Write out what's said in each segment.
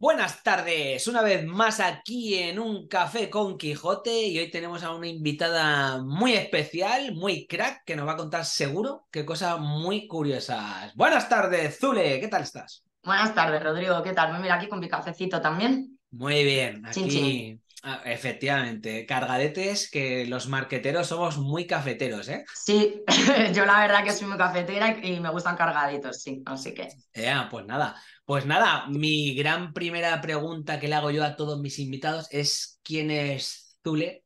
Buenas tardes, una vez más aquí en Un Café con Quijote, y hoy tenemos a una invitada muy especial, muy crack, que nos va a contar seguro que cosas muy curiosas. Buenas tardes, Zule, ¿qué tal estás? Buenas tardes, Rodrigo, ¿qué tal? Mira, aquí con mi cafecito también. Muy bien, aquí... Chin, chin. Ah, efectivamente, cargadetes, que los marqueteros somos muy cafeteros, ¿eh? Sí, yo la verdad que soy muy cafetera y me gustan cargaditos, sí, así que... Pues nada, mi gran primera pregunta que le hago yo a todos mis invitados es ¿quién es Zule?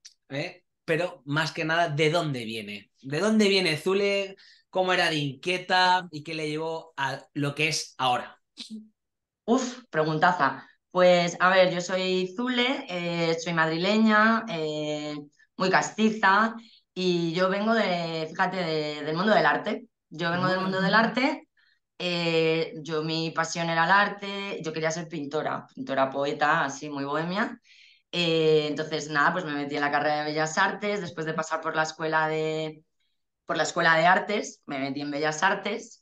Pero más que nada, ¿de dónde viene? ¿De dónde viene Zule? ¿Cómo era de inquieta? ¿Y qué le llevó a lo que es ahora? Uf, preguntaza. Pues, a ver, yo soy Zule, soy madrileña, muy castiza, y yo vengo de, fíjate, del mundo del arte. Yo vengo del mundo del arte, mi pasión era el arte, yo quería ser pintora poeta, así, muy bohemia. Entonces, nada, pues me metí en la carrera de Bellas Artes, después de pasar por la Escuela de Artes, me metí en Bellas Artes.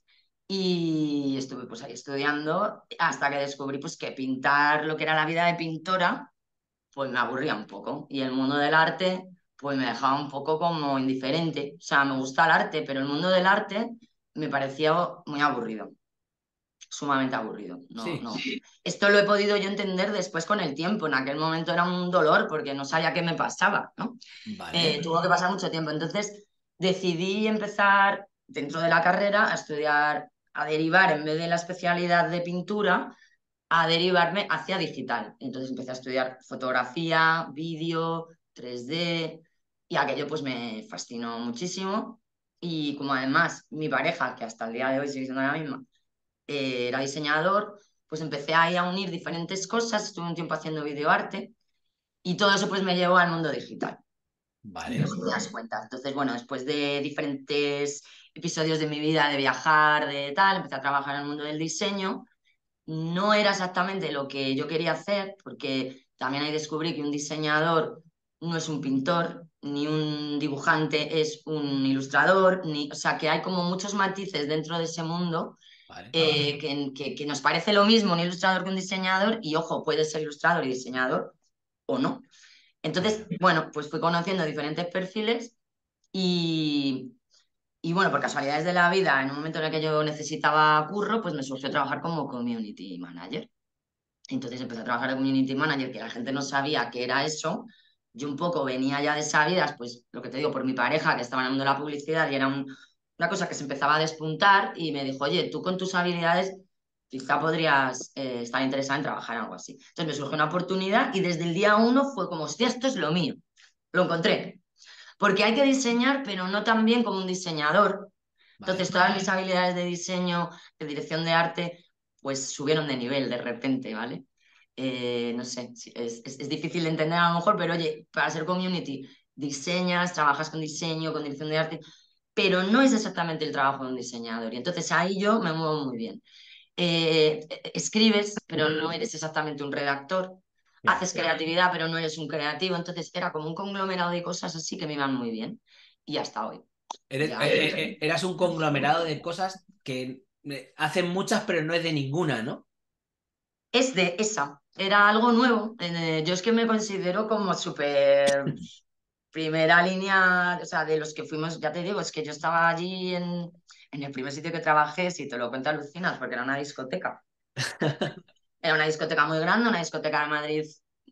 Y estuve pues ahí estudiando hasta que descubrí pues que pintar lo que era la vida de pintora pues me aburría un poco, y el mundo del arte pues me dejaba un poco como indiferente. O sea, me gusta el arte, pero el mundo del arte me parecía muy aburrido, sumamente aburrido. No. Esto lo he podido yo entender después con el tiempo. En aquel momento era un dolor porque no sabía qué me pasaba, ¿no? Vale. Tuvo que pasar mucho tiempo. Entonces decidí empezar dentro de la carrera a estudiar, a derivar, en vez de la especialidad de pintura, a derivarme hacia digital. Entonces empecé a estudiar fotografía, vídeo, 3D, y aquello pues me fascinó muchísimo. Y como además mi pareja, que hasta el día de hoy sigue siendo la misma, era diseñador, pues empecé ahí a unir diferentes cosas. Estuve un tiempo haciendo videoarte y todo eso pues me llevó al mundo digital. Vale. No te das cuenta. Entonces, bueno, después de diferentes episodios de mi vida, de viajar, de tal, empecé a trabajar en el mundo del diseño. No era exactamente lo que yo quería hacer, porque también ahí descubrí que un diseñador no es un pintor, ni un dibujante es un ilustrador, o sea, que hay como muchos matices dentro de ese mundo. Vale. Que nos parece lo mismo un ilustrador que un diseñador, y ojo, puede ser ilustrador y diseñador o no. Entonces, bueno, pues fui conociendo diferentes perfiles y bueno, por casualidades de la vida, en un momento en el que yo necesitaba curro, pues me surgió trabajar como community manager. Entonces empecé a trabajar de community manager, que la gente no sabía qué era eso. Yo un poco venía ya de sabidas, pues lo que te digo, por mi pareja, que estaba en el mundo de la publicidad, y era una cosa que se empezaba a despuntar, y me dijo, oye, tú con tus habilidades quizá podrías estar interesada en trabajar en algo así. Entonces me surgió una oportunidad, y desde el día uno fue como, hostia, esto es lo mío. Lo encontré. Porque hay que diseñar, pero no tan bien como un diseñador. Entonces, todas mis habilidades de diseño, de dirección de arte, pues subieron de nivel de repente, ¿vale? No sé, es difícil de entender a lo mejor, pero oye, para ser community, diseñas, trabajas con diseño, con dirección de arte, pero no es exactamente el trabajo de un diseñador. Y entonces ahí yo me muevo muy bien. Escribes, pero no eres exactamente un redactor. Haces creatividad, pero no eres un creativo. Entonces era como un conglomerado de cosas así que me iban muy bien. Y hasta hoy. Eras un conglomerado de cosas que hacen muchas, pero no es de ninguna, ¿no? Es de esa. Era algo nuevo. Yo es que me considero como súper primera línea, o sea, de los que fuimos, ya te digo, es que yo estaba allí en el primer sitio que trabajé, si te lo cuento alucinas, porque era una discoteca. Era una discoteca muy grande, una discoteca de Madrid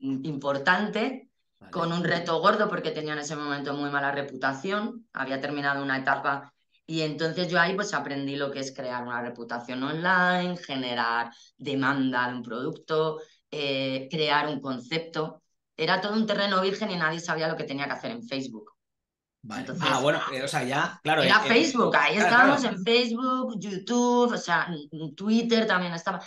importante, vale, con un reto gordo porque tenía en ese momento muy mala reputación, había terminado una etapa, y entonces yo ahí pues aprendí lo que es crear una reputación online, generar demanda de un producto, crear un concepto. Era todo un terreno virgen y nadie sabía lo que tenía que hacer en Facebook. Vale. Entonces, bueno, o sea, ya, claro. Era Facebook, ahí claro, estábamos claro. En Facebook, YouTube, o sea, Twitter también estaba...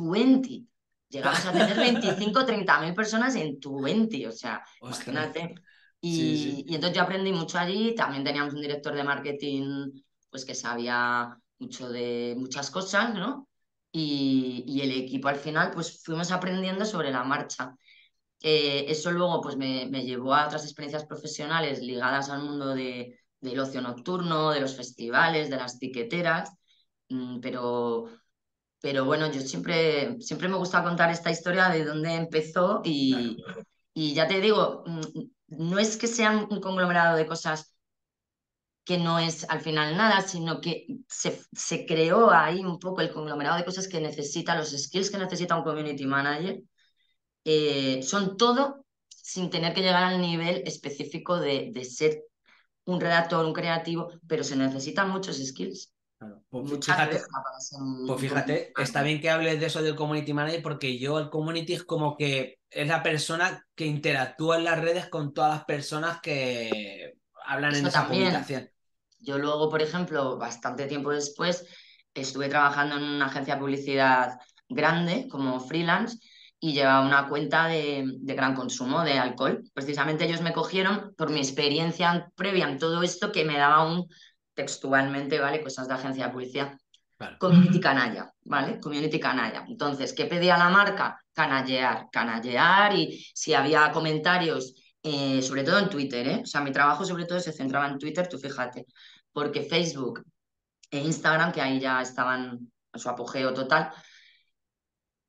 20. Llegamos a tener 25, 30.000 personas en 20, o sea, ostras, imagínate. Y entonces yo aprendí mucho allí. También teníamos un director de marketing pues que sabía mucho de muchas cosas, ¿no? Y el equipo al final pues fuimos aprendiendo sobre la marcha. Eso luego pues me llevó a otras experiencias profesionales ligadas al mundo del ocio nocturno, de los festivales, de las tiqueteras, pero... Pero bueno, yo siempre me gusta contar esta historia de dónde empezó y, claro. Y ya te digo, no es que sea un conglomerado de cosas que no es al final nada, sino que se creó ahí un poco el conglomerado de cosas que necesita, los skills que necesita un community manager, son todo sin tener que llegar al nivel específico de ser un redactor, un creativo, pero se necesitan muchos skills. Claro. Pues fíjate, está bien que hables de eso del community manager, porque yo el community es como que es la persona que interactúa en las redes con todas las personas que hablan eso en esa también. Publicación. Yo luego, por ejemplo, bastante tiempo después estuve trabajando en una agencia de publicidad grande como freelance y llevaba una cuenta de gran consumo de alcohol. Precisamente ellos me cogieron por mi experiencia previa en todo esto que me daba un... textualmente, ¿vale? Cosas de agencia de publicidad. Vale. Community canalla, ¿vale? Community canalla. Entonces, ¿qué pedía la marca? Canallear. Canallear y si había comentarios, sobre todo en Twitter, ¿eh? O sea, mi trabajo sobre todo se centraba en Twitter, tú fíjate, porque Facebook e Instagram, que ahí ya estaban en su apogeo total,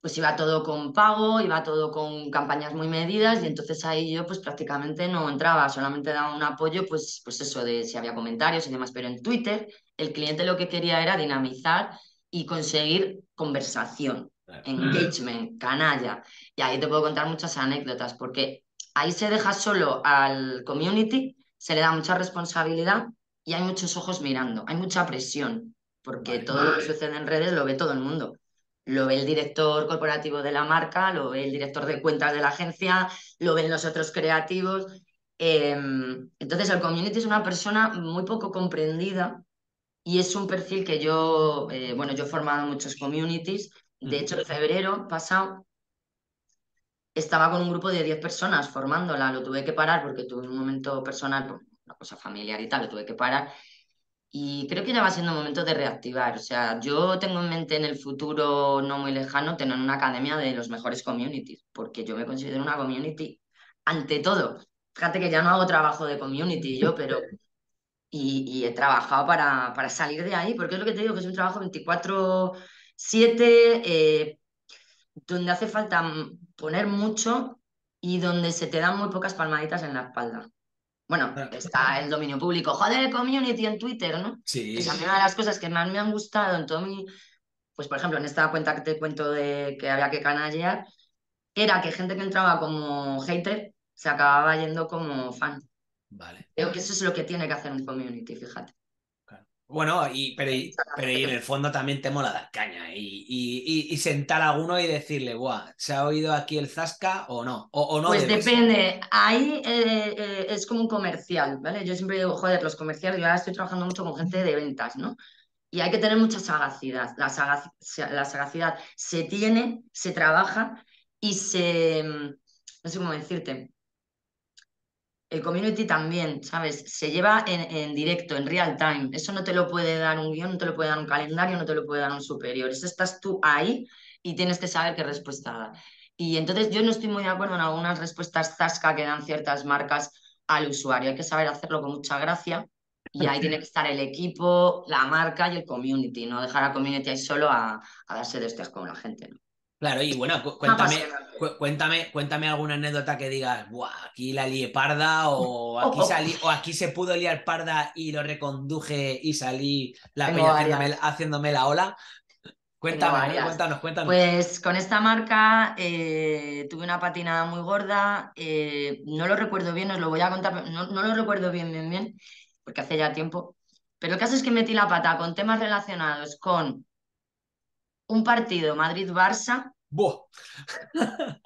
pues iba todo con pago, iba todo con campañas muy medidas y entonces ahí yo pues prácticamente no entraba, solamente daba un apoyo pues eso de si había comentarios y demás, pero en Twitter el cliente lo que quería era dinamizar y conseguir conversación, engagement, canalla, y ahí te puedo contar muchas anécdotas porque ahí se deja solo al community, se le da mucha responsabilidad y hay muchos ojos mirando, hay mucha presión porque todo lo que sucede en redes lo ve todo el mundo. Lo ve el director corporativo de la marca, lo ve el director de cuentas de la agencia, lo ven los otros creativos. Entonces, el community es una persona muy poco comprendida y es un perfil que yo... yo he formado muchos communities. De hecho, en febrero pasado estaba con un grupo de 10 personas formándola. Lo tuve que parar porque tuve un momento personal, una cosa familiar y tal, lo tuve que parar. Y creo que ya va siendo momento de reactivar. O sea, yo tengo en mente en el futuro no muy lejano tener una academia de los mejores communities, porque yo me considero una community ante todo. Fíjate que ya no hago trabajo de community yo, pero... Y he trabajado para salir de ahí, porque es lo que te digo, que es un trabajo 24/7, donde hace falta poner mucho y donde se te dan muy pocas palmaditas en la espalda. Bueno, está el dominio público. Joder, el community en Twitter, ¿no? Sí. Es una de las cosas que más me han gustado en todo mi... Pues, por ejemplo, en esta cuenta que te cuento de que había que canallear, era que gente que entraba como hater se acababa yendo como fan. Vale. Creo que eso es lo que tiene que hacer un community, fíjate. Claro. Bueno, pero en el fondo también te mola dar caña y sentar a uno y decirle, guau, ¿se ha oído aquí el zasca o no? O no pues depende, ahí es como un comercial, ¿vale? Yo siempre digo, joder, los comerciales, yo ahora estoy trabajando mucho con gente de ventas, ¿no? Y hay que tener mucha sagacidad, la sagacidad se tiene, se trabaja y se... no sé cómo decirte... El community también, ¿sabes? Se lleva en directo, en real time. Eso no te lo puede dar un guión, no te lo puede dar un calendario, no te lo puede dar un superior. Eso estás tú ahí y tienes que saber qué respuesta dar. Y entonces yo no estoy muy de acuerdo en algunas respuestas zasca que dan ciertas marcas al usuario. Hay que saber hacerlo con mucha gracia y ahí tiene que estar el equipo, la marca y el community. No dejar al community ahí solo a darse de hostias con la gente, ¿no? Claro, y bueno, cuéntame alguna anécdota que digas, buah, aquí la lié parda o aquí se pudo liar parda y lo reconduje y salí la peña haciéndome la ola. Cuéntanos. Pues con esta marca tuve una patinada muy gorda, no lo recuerdo bien, os lo voy a contar, no lo recuerdo bien, porque hace ya tiempo, pero el caso es que metí la pata con temas relacionados con un partido Madrid-Barça. ¡Buah!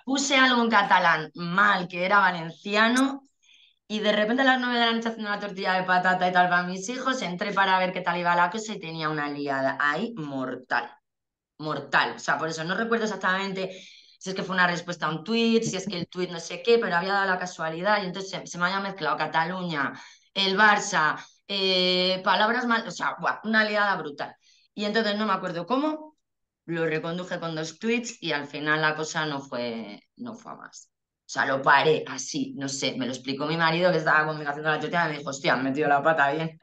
Puse algo en catalán mal, que era valenciano, y de repente a las 9 de la noche haciendo una tortilla de patata y tal para mis hijos, entré para ver qué tal iba la cosa y tenía una liada ahí mortal. O sea, por eso no recuerdo exactamente si es que fue una respuesta a un tuit, si es que el tuit no sé qué, pero había dado la casualidad y entonces se me había mezclado Cataluña, el Barça, palabras mal, o sea, buah, una liada brutal. Y entonces no me acuerdo cómo, lo reconduje con 2 tweets y al final la cosa no fue a más. O sea, lo paré así, no sé, me lo explicó mi marido que estaba conmigo haciendo la tortilla y me dijo, hostia, me metió la pata bien.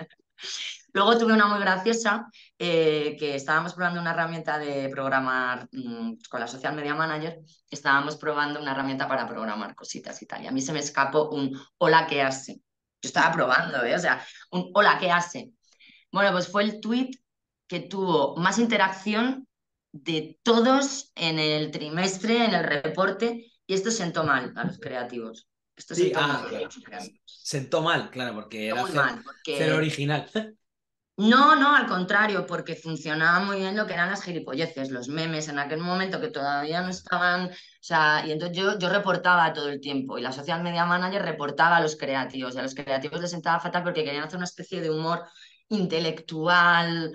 Luego tuve una muy graciosa, que estábamos probando una herramienta de programar con la Social Media Manager, estábamos probando una herramienta para programar cositas y tal, y a mí se me escapó un hola, ¿qué hace? Yo estaba probando, o sea, un hola, ¿qué hace? Bueno, pues fue el tweet que tuvo más interacción de todos en el trimestre, en el reporte, y esto sentó mal a los creativos. Esto sí, sentó mal a los creativos. Sentó mal, claro, porque era ser original. No, no, al contrario, porque funcionaba muy bien lo que eran las gilipolleces, los memes en aquel momento que todavía no estaban, o sea, y entonces yo reportaba todo el tiempo y la Social Media Manager reportaba a los creativos, y a los creativos les sentaba fatal porque querían hacer una especie de humor intelectual,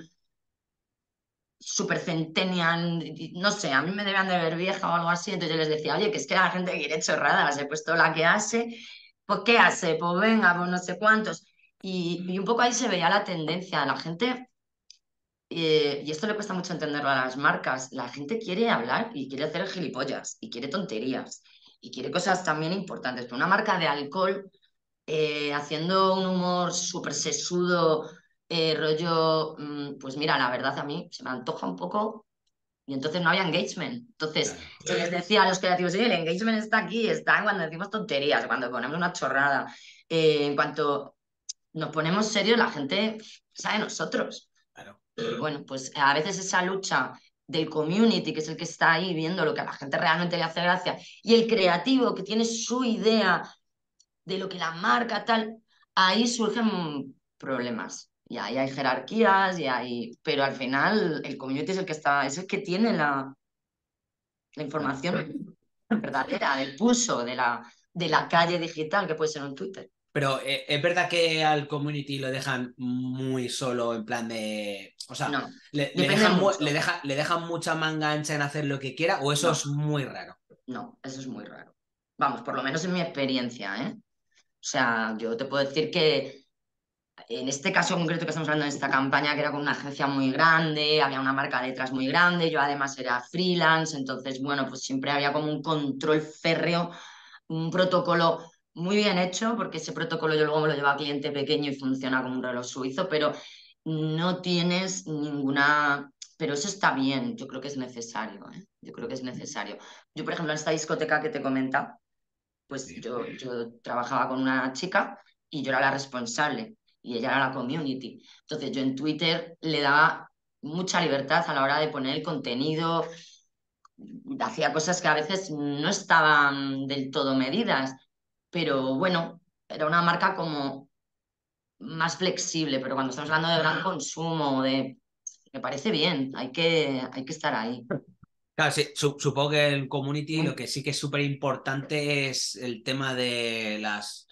super centennial, no sé, a mí me debían de ver vieja o algo así, entonces yo les decía, oye, que es que la gente quiere chorradas, he puesto la que hace, pues qué hace, pues venga, pues no sé cuántos. Y un poco ahí se veía la tendencia, la gente, y esto le cuesta mucho entenderlo a las marcas, la gente quiere hablar y quiere hacer gilipollas, y quiere tonterías, y quiere cosas también importantes. Pero una marca de alcohol haciendo un humor súper sesudo, rollo, pues mira, la verdad a mí se me antoja un poco, y entonces no había engagement. Entonces yo les decía a los creativos, sí, el engagement está aquí, está cuando decimos tonterías, cuando ponemos una chorrada, en cuanto nos ponemos serios, la gente sabe nosotros. Claro. Y bueno, pues a veces esa lucha del community, que es el que está ahí viendo lo que a la gente realmente le hace gracia, y el creativo que tiene su idea de lo que la marca tal, ahí surgen problemas. Y ahí hay jerarquías, y ahí... pero al final el community es el que está, es el que tiene la información verdadera, del pulso de la calle digital, que puede ser un Twitter. Pero es verdad que al community lo dejan muy solo, en plan de... O sea, no, le dejan mucha manga ancha en hacer lo que quiera, o eso no, es muy raro. No, eso es muy raro. Vamos, por lo menos en mi experiencia, ¿eh? O sea, yo te puedo decir que en este caso concreto que estamos hablando, en esta campaña, que era con una agencia muy grande, había una marca detrás muy grande, yo además era freelance, entonces, bueno, pues siempre había como un control férreo, un protocolo... muy bien hecho, porque ese protocolo yo luego me lo llevo a cliente pequeño y funciona como un reloj suizo, pero no tienes ninguna... Pero eso está bien, yo creo que es necesario, ¿eh? Yo creo que es necesario. Yo, por ejemplo, en esta discoteca que te comentaba, pues yo trabajaba con una chica y yo era la responsable y ella era la community. Entonces yo en Twitter le daba mucha libertad a la hora de poner el contenido, hacía cosas que a veces no estaban del todo medidas. Pero bueno, era una marca como más flexible, pero cuando estamos hablando de gran consumo, de me parece bien, hay que estar ahí. Claro, sí, supongo que el community lo que sí que es súper importante es el tema de las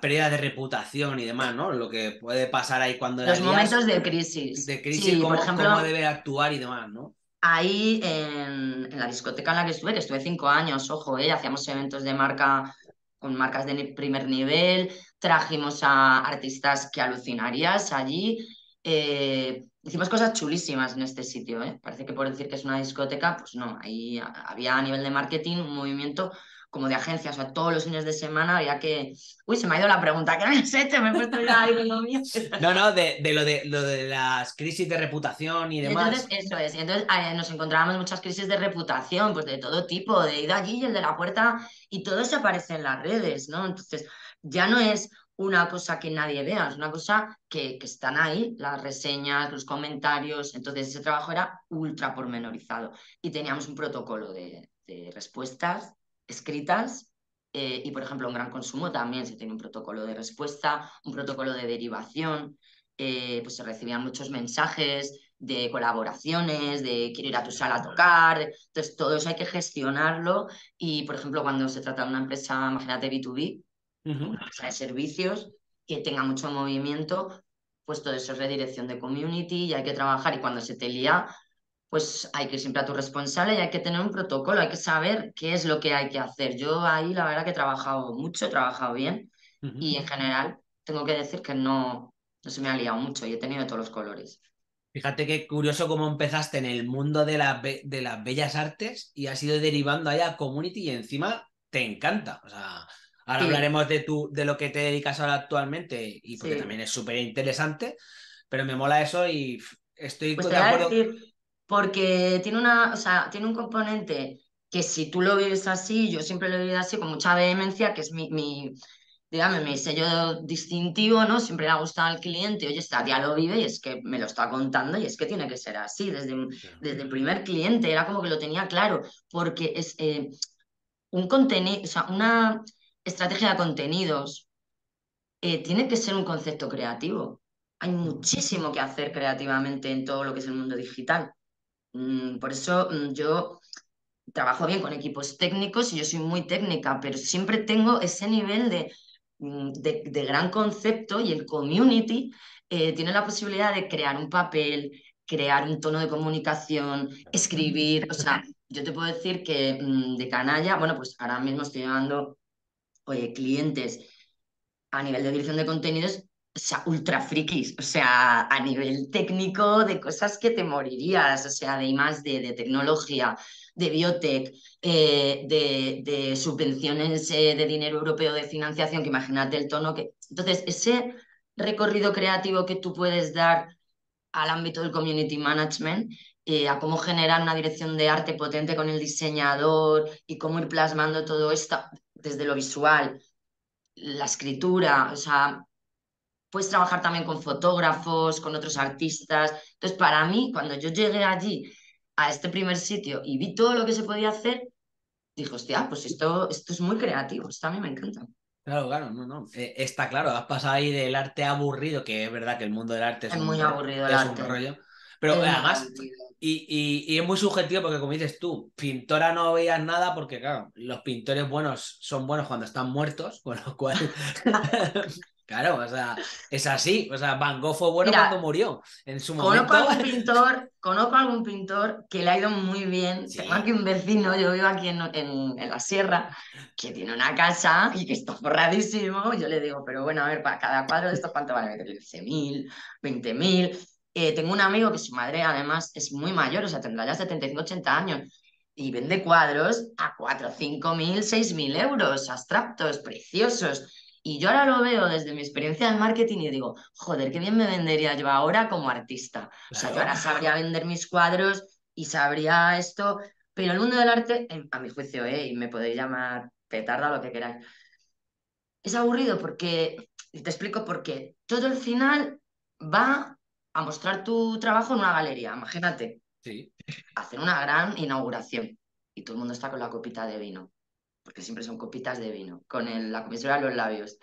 pérdidas de reputación y demás, ¿no? Lo que puede pasar ahí cuando... Los momentos de crisis. De crisis, sí, por ejemplo, cómo debe actuar y demás, ¿no? Ahí en la discoteca en la que estuve 5 años, ojo, hacíamos eventos de marca... con marcas de primer nivel, trajimos a artistas que alucinarías allí, hicimos cosas chulísimas en este sitio, ¿eh? Parece que por decir que es una discoteca, pues no, ahí había a nivel de marketing un movimiento como de agencias, o sea, todos los fines de semana había que... Uy, se me ha ido la pregunta, ¿qué me has hecho? Me he puesto ya ahí con lo mío. No, no, de lo de las crisis de reputación y demás. Entonces, eso es, entonces nos encontrábamos muchas crisis de reputación, pues de todo tipo, de ir allí y el de la puerta, y todo eso aparece en las redes, ¿no? Entonces, ya no es una cosa que nadie vea, es una cosa que están ahí, las reseñas, los comentarios, entonces ese trabajo era ultra pormenorizado, y teníamos un protocolo de respuestas escritas, y por ejemplo en gran consumo también se tiene un protocolo de respuesta, un protocolo de derivación, pues se recibían muchos mensajes de colaboraciones, de quiero ir a tu sala a tocar, entonces todo eso hay que gestionarlo, y por ejemplo cuando se trata de una empresa, imagínate B2B, una empresa de servicios que tenga mucho movimiento, pues todo eso es redirección de community y hay que trabajar, y cuando se te lía, pues hay que ir siempre a tu responsable y hay que tener un protocolo, hay que saber qué es lo que hay que hacer. Yo ahí la verdad que he trabajado mucho, he trabajado bien, y en general tengo que decir que no se me ha liado mucho y he tenido todos los colores. Fíjate qué curioso cómo empezaste en el mundo de las bellas artes y has ido derivando allá a community, y encima te encanta. O sea, ahora hablaremos de lo que te dedicas ahora actualmente, y porque también es súper interesante. pero me mola eso y estoy pues de acuerdo. Porque tiene una, o sea, tiene un componente que si tú lo vives así, yo siempre lo he vivido así con mucha vehemencia, que es mi sello distintivo, ¿no? Siempre le ha gustado al cliente, oye, esta tía lo vive y es que me lo está contando y es que tiene que ser así. Desde el primer cliente era como que lo tenía claro, porque es un contenido, o sea, una estrategia de contenidos tiene que ser un concepto creativo. Hay muchísimo que hacer creativamente en todo lo que es el mundo digital. Por eso yo trabajo bien con equipos técnicos y yo soy muy técnica, pero siempre tengo ese nivel de gran concepto, y el community tiene la posibilidad de crear un papel, crear un tono de comunicación, escribir. O sea, yo te puedo decir que de canalla, bueno, pues ahora mismo estoy llevando clientes a nivel de dirección de contenidos, o sea, ultra frikis, o sea, a nivel técnico de cosas que te morirías, o sea, de I+D, de tecnología, de biotech, de subvenciones de dinero europeo, de financiación, que imagínate el tono que... Entonces, ese recorrido creativo que tú puedes dar al ámbito del community management, a cómo generar una dirección de arte potente con el diseñador y cómo ir plasmando todo esto desde lo visual, la escritura, o sea... Puedes trabajar también con fotógrafos, con otros artistas. Entonces, para mí, cuando yo llegué allí, a este primer sitio, y vi todo lo que se podía hacer, dije, hostia, pues esto es muy creativo, esto a mí me encanta. Claro, no. Está claro, has pasado ahí del arte aburrido, que es verdad que el mundo del arte es muy aburrido, es un rollo. Pero además, y es muy subjetivo porque, como dices tú, pintora no veías nada porque, claro, los pintores buenos son buenos cuando están muertos, con lo cual... Claro, o sea, es así. O sea, Van Gogh fue bueno cuando murió. En su momento. Conozco a algún pintor que le ha ido muy bien. Sí. Tengo aquí un vecino, yo vivo aquí en la sierra, que tiene una casa y que está forradísimo. Yo le digo, pero bueno, a ver, para cada cuadro de estos, ¿cuánto vale? 15.000, 20.000. Tengo un amigo que su madre, además, es muy mayor, o sea, tendrá ya 75, 80 años. Y vende cuadros a 4, 5.000, 6.000 euros, abstractos, preciosos. Y yo ahora lo veo desde mi experiencia en marketing y digo, joder, qué bien me vendería yo ahora como artista. Claro. O sea, yo ahora sabría vender mis cuadros y sabría esto. Pero el mundo del arte, a mi juicio, y me podéis llamar petarda lo que queráis, es aburrido porque, y te explico por qué, todo al final va a mostrar tu trabajo en una galería, imagínate. Sí. Hacer una gran inauguración y todo el mundo está con la copita de vino. Porque siempre son copitas de vino, con la comisura de los labios.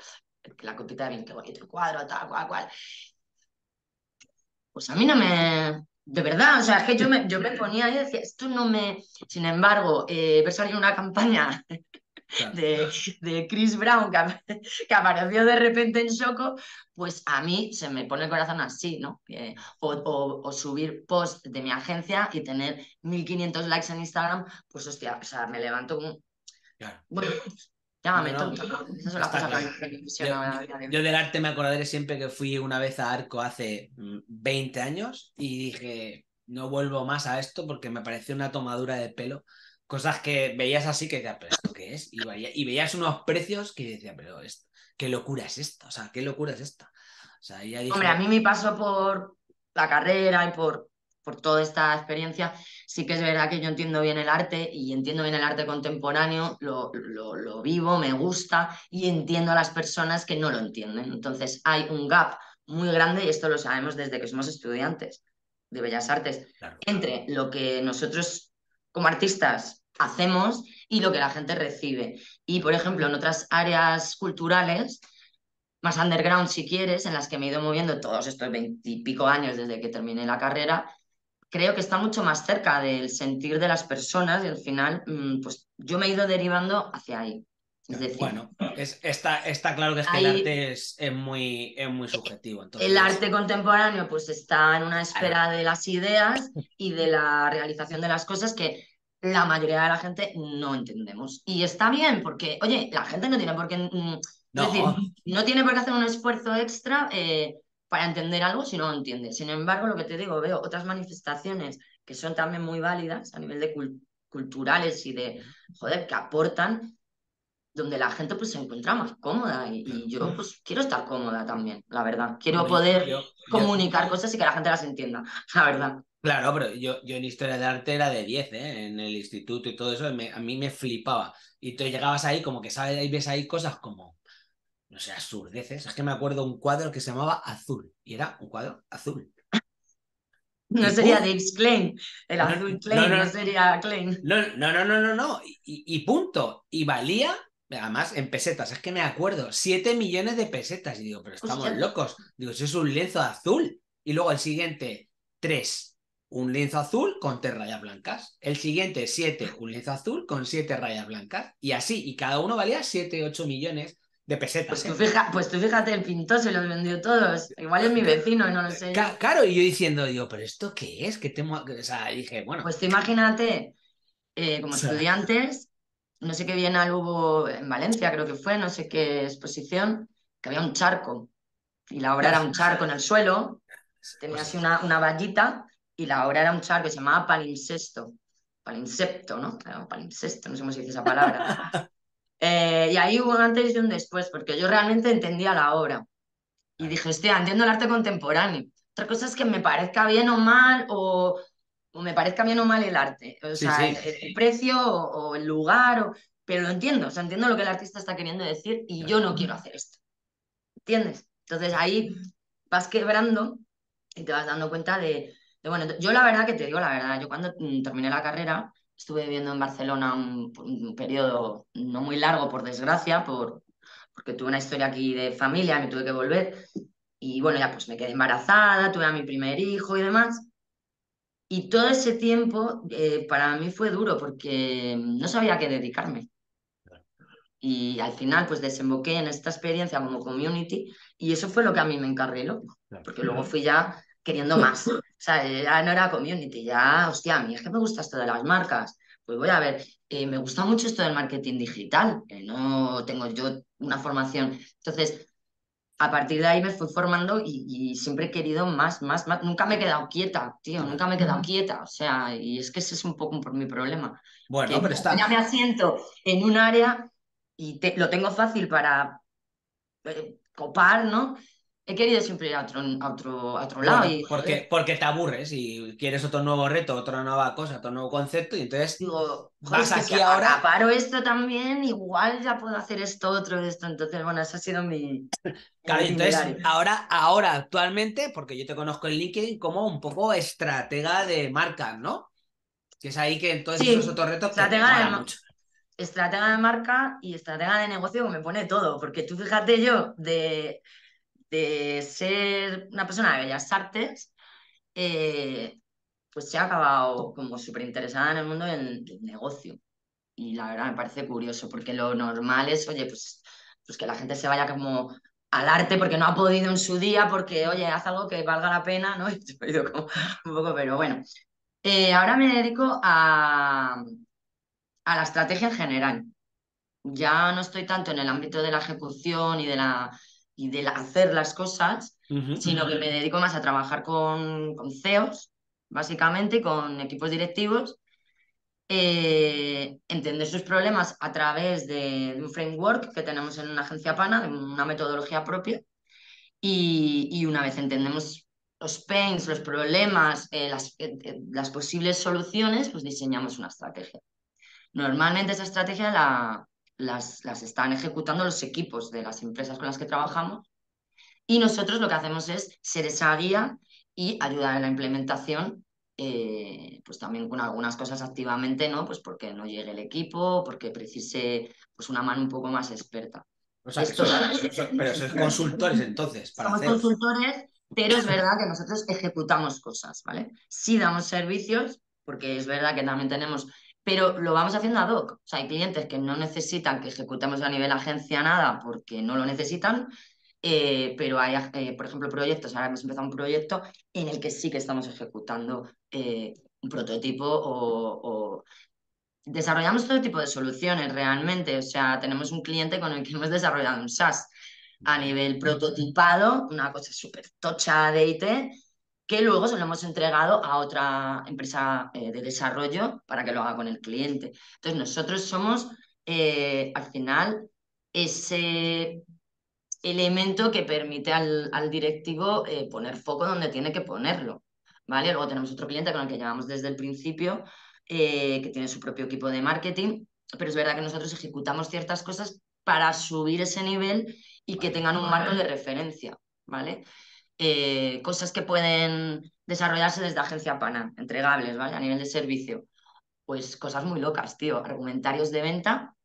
La copita de vino, qué bonito el cuadro, tal, cual. Pues a mí no me... De verdad, o sea, es que yo me ponía y decía, esto no me... Sin embargo, ver salir una campaña de Chris Brown que apareció de repente en Shoko, pues a mí se me pone el corazón así, ¿no? O subir post de mi agencia y tener 1.500 likes en Instagram, pues hostia, o sea, me levanto como... Claro. Bueno, llámame tonto. Esas son las cosas que me impresionan. Yo del arte me acordaré siempre que fui una vez a Arco hace 20 años y dije, no vuelvo más a esto porque me pareció una tomadura de pelo. Cosas que veías así que decías, pero ¿esto qué es? Y veías unos precios que decías, pero qué locura es esta. O sea, qué locura es esta. O sea, ya dije... Hombre, a mí mi paso por la carrera y por toda esta experiencia, sí que es verdad que yo entiendo bien el arte y entiendo bien el arte contemporáneo, lo vivo, me gusta y entiendo a las personas que no lo entienden. Entonces hay un gap muy grande, y esto lo sabemos desde que somos estudiantes de Bellas Artes, claro, entre lo que nosotros como artistas hacemos y lo que la gente recibe. Y, por ejemplo, en otras áreas culturales, más underground si quieres, en las que me he ido moviendo todos estos 20 y pico años desde que terminé la carrera, creo que está mucho más cerca del sentir de las personas y al final, pues yo me he ido derivando hacia ahí. Es decir, bueno, está claro que el arte es muy subjetivo. Entonces... El arte contemporáneo pues está en una esfera de las ideas y de la realización de las cosas que la mayoría de la gente no entendemos. Y está bien porque, oye, la gente no tiene por qué... no tiene por qué hacer un esfuerzo extra... para entender algo si no lo entiendes. Sin embargo, lo que te digo, veo otras manifestaciones que son también muy válidas a nivel de culturales y de, joder, que aportan donde la gente pues se encuentra más cómoda y yo pues quiero estar cómoda también, la verdad. Quiero poder comunicar cosas y que la gente las entienda, la verdad. Claro, pero yo en historia de arte era de 10, ¿eh? En el instituto y todo eso, a mí me flipaba. Y tú llegabas ahí como que sabes, ahí ves ahí cosas como, no sé, absurdeces. Es que me acuerdo un cuadro que se llamaba Azul, y era un cuadro azul. No y sería Dave's Klein, el azul Klein, no sería Klein. No. Y punto. Y valía, además, en pesetas, es que me acuerdo, 7 millones de pesetas. Y digo, pero estamos locos. Digo, eso es un lienzo azul. Y luego el siguiente, 3, un lienzo azul con 3 rayas blancas. El siguiente, 7, un lienzo azul con 7 rayas blancas. Y así, y cada uno valía 7, 8 millones de pesetas. Pues tú fíjate, el pintor se los vendió todos. Igual es mi vecino, no lo sé. Claro, y yo digo, ¿pero esto qué es? ¿Qué tengo? O sea, dije, bueno. Pues tú imagínate, como estudiantes, no sé qué bienal hubo en Valencia, creo que fue, no sé qué exposición, que había un charco. Y la obra era un charco en el suelo, tenía así una vallita, y la obra era un charco que se llamaba palimpsesto. Palimpsesto, ¿no? Claro, palimpsesto, no sé cómo se dice esa palabra. Y ahí hubo un antes y un después, porque yo realmente entendía la obra. Y dije, hostia, entiendo el arte contemporáneo. Otra cosa es que me parezca bien o mal, o me parezca bien o mal el arte. O sea, el precio o el lugar, pero lo entiendo. O sea, entiendo lo que el artista está queriendo decir y yo no quiero hacer esto. ¿Entiendes? Entonces ahí vas quebrando y te vas dando cuenta de bueno, yo la verdad que te digo la verdad, yo cuando terminé la carrera... Estuve viviendo en Barcelona un periodo no muy largo, por desgracia, porque tuve una historia aquí de familia, me tuve que volver. Y bueno, ya pues me quedé embarazada, tuve a mi primer hijo y demás. Y todo ese tiempo para mí fue duro porque no sabía a qué dedicarme. Y al final pues desemboqué en esta experiencia como community y eso fue lo que a mí me encarriló. Porque luego fui ya... queriendo más, o sea, ya no era community, ya, hostia, a mí es que me gusta esto de las marcas, pues voy a ver, me gusta mucho esto del marketing digital, no tengo yo una formación, entonces, a partir de ahí me fui formando y siempre he querido más, nunca me he quedado quieta, tío, o sea, y es que ese es un poco mi problema, bueno, que pero está... ya me asiento en un área y lo tengo fácil para copar, ¿no? He querido siempre ir a otro lado. Bueno, y... porque te aburres y quieres otro nuevo reto, otra nueva cosa, otro nuevo concepto y entonces digo, vas aquí que ahora... Paro esto también, igual ya puedo hacer esto, otro de esto. Entonces, bueno, eso ha sido mi... Claro, entonces, ahora actualmente, porque yo te conozco en LinkedIn como un poco estratega de marca, ¿no? Que es ahí que entonces sí, esos otros retos... Estratega de marca y estratega de negocio que me pone todo, porque tú fíjate yo de ser una persona de Bellas Artes, pues se ha acabado como súper interesada en el mundo del negocio. Y la verdad me parece curioso, porque lo normal es, oye, pues que la gente se vaya como al arte porque no ha podido en su día, porque, oye, haz algo que valga la pena, ¿no? Y he ido como un poco, pero bueno. Ahora me dedico a la estrategia en general. Ya no estoy tanto en el ámbito de la ejecución y de hacer las cosas, sino que me dedico más a trabajar con CEOs, básicamente, y con equipos directivos, entender sus problemas a través de un framework que tenemos en una agencia PANA, de una metodología propia, y una vez entendemos los pains, los problemas, las posibles soluciones, pues diseñamos una estrategia. Normalmente esa estrategia las están ejecutando los equipos de las empresas con las que trabajamos y nosotros lo que hacemos es ser esa guía y ayudar en la implementación, pues también con algunas cosas activamente, ¿no? Pues porque no llegue el equipo, porque precise pues una mano un poco más experta. O sea, pero sois consultores entonces. Somos consultores, pero es verdad que nosotros ejecutamos cosas, ¿vale? Sí damos servicios, porque es verdad que también tenemos... Pero lo vamos haciendo ad hoc. O sea, hay clientes que no necesitan que ejecutemos a nivel agencia nada porque no lo necesitan, pero hay, por ejemplo, proyectos. Ahora hemos empezado un proyecto en el que sí que estamos ejecutando un prototipo o... Desarrollamos todo tipo de soluciones realmente. O sea, tenemos un cliente con el que hemos desarrollado un SaaS a nivel prototipado, una cosa súper tocha de IT, que luego se lo hemos entregado a otra empresa de desarrollo para que lo haga con el cliente. Entonces, nosotros somos al final ese elemento que permite al directivo poner foco donde tiene que ponerlo, ¿vale? Luego tenemos otro cliente con el que llevamos desde el principio, que tiene su propio equipo de marketing, pero es verdad que nosotros ejecutamos ciertas cosas para subir ese nivel y que tengan un marco de referencia, ¿vale? Cosas que pueden desarrollarse desde agencia pana, entregables, ¿vale? A nivel de servicio. Pues cosas muy locas, tío. Argumentarios de venta,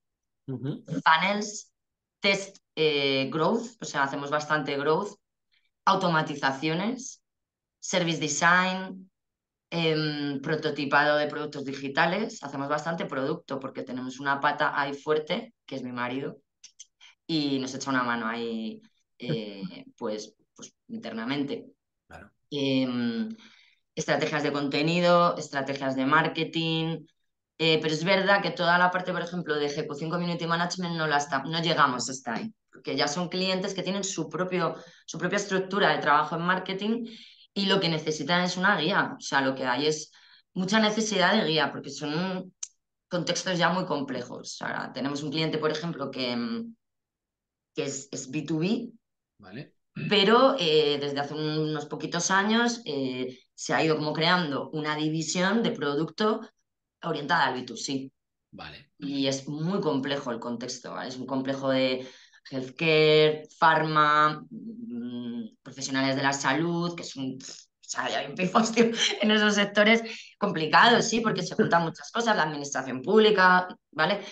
funnels, test growth, o sea, hacemos bastante growth, automatizaciones, service design, prototipado de productos digitales. Hacemos bastante producto porque tenemos una pata ahí fuerte, que es mi marido, y nos echa una mano ahí, pues internamente. Claro. Estrategias de contenido, estrategias de marketing, pero es verdad que toda la parte, por ejemplo, de ejecución community management no llegamos hasta ahí, porque ya son clientes que tienen su propia estructura de trabajo en marketing y lo que necesitan es una guía. O sea, lo que hay es mucha necesidad de guía porque son contextos ya muy complejos. Ahora, tenemos un cliente, por ejemplo, que es B2B, ¿vale? Pero desde hace unos poquitos años se ha ido como creando una división de producto orientada al B2C. Vale. Y es muy complejo el contexto, ¿vale? Es un complejo de healthcare, pharma, profesionales de la salud, que es un... O sea, ya hay un pifos, tío, en esos sectores complicados, sí, porque se juntan muchas cosas, la administración pública, ¿vale?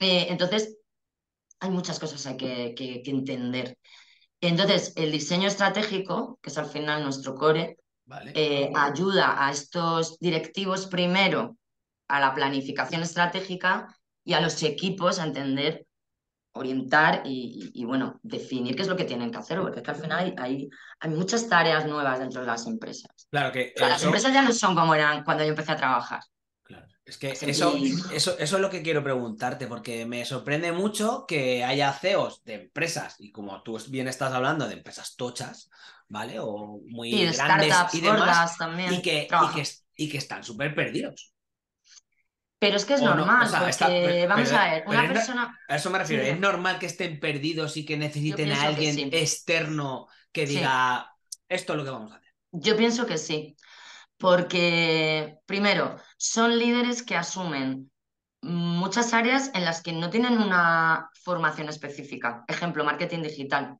Entonces, hay muchas cosas hay que entender. Entonces, el diseño estratégico, que es al final nuestro core, vale, ayuda a estos directivos primero a la planificación estratégica y a los equipos a entender, orientar y bueno, definir qué es lo que tienen que hacer, porque es que al final hay muchas tareas nuevas dentro de las empresas. Claro que o sea, las empresas ya no son como eran cuando yo empecé a trabajar. Claro. Es que eso es lo que quiero preguntarte, porque me sorprende mucho que haya CEOs de empresas, y como tú bien estás hablando, de empresas tochas, ¿vale? O muy y de grandes startups, y demás, también, y que están súper perdidos. Pero es que es normal, no, o sea, porque vamos a ver, una persona... A eso me refiero, sí, es normal que estén perdidos y que necesiten a alguien que sí, externo que diga, sí, esto es lo que vamos a hacer. Yo pienso que sí, porque primero, son líderes que asumen muchas áreas en las que no tienen una formación específica. Ejemplo, marketing digital.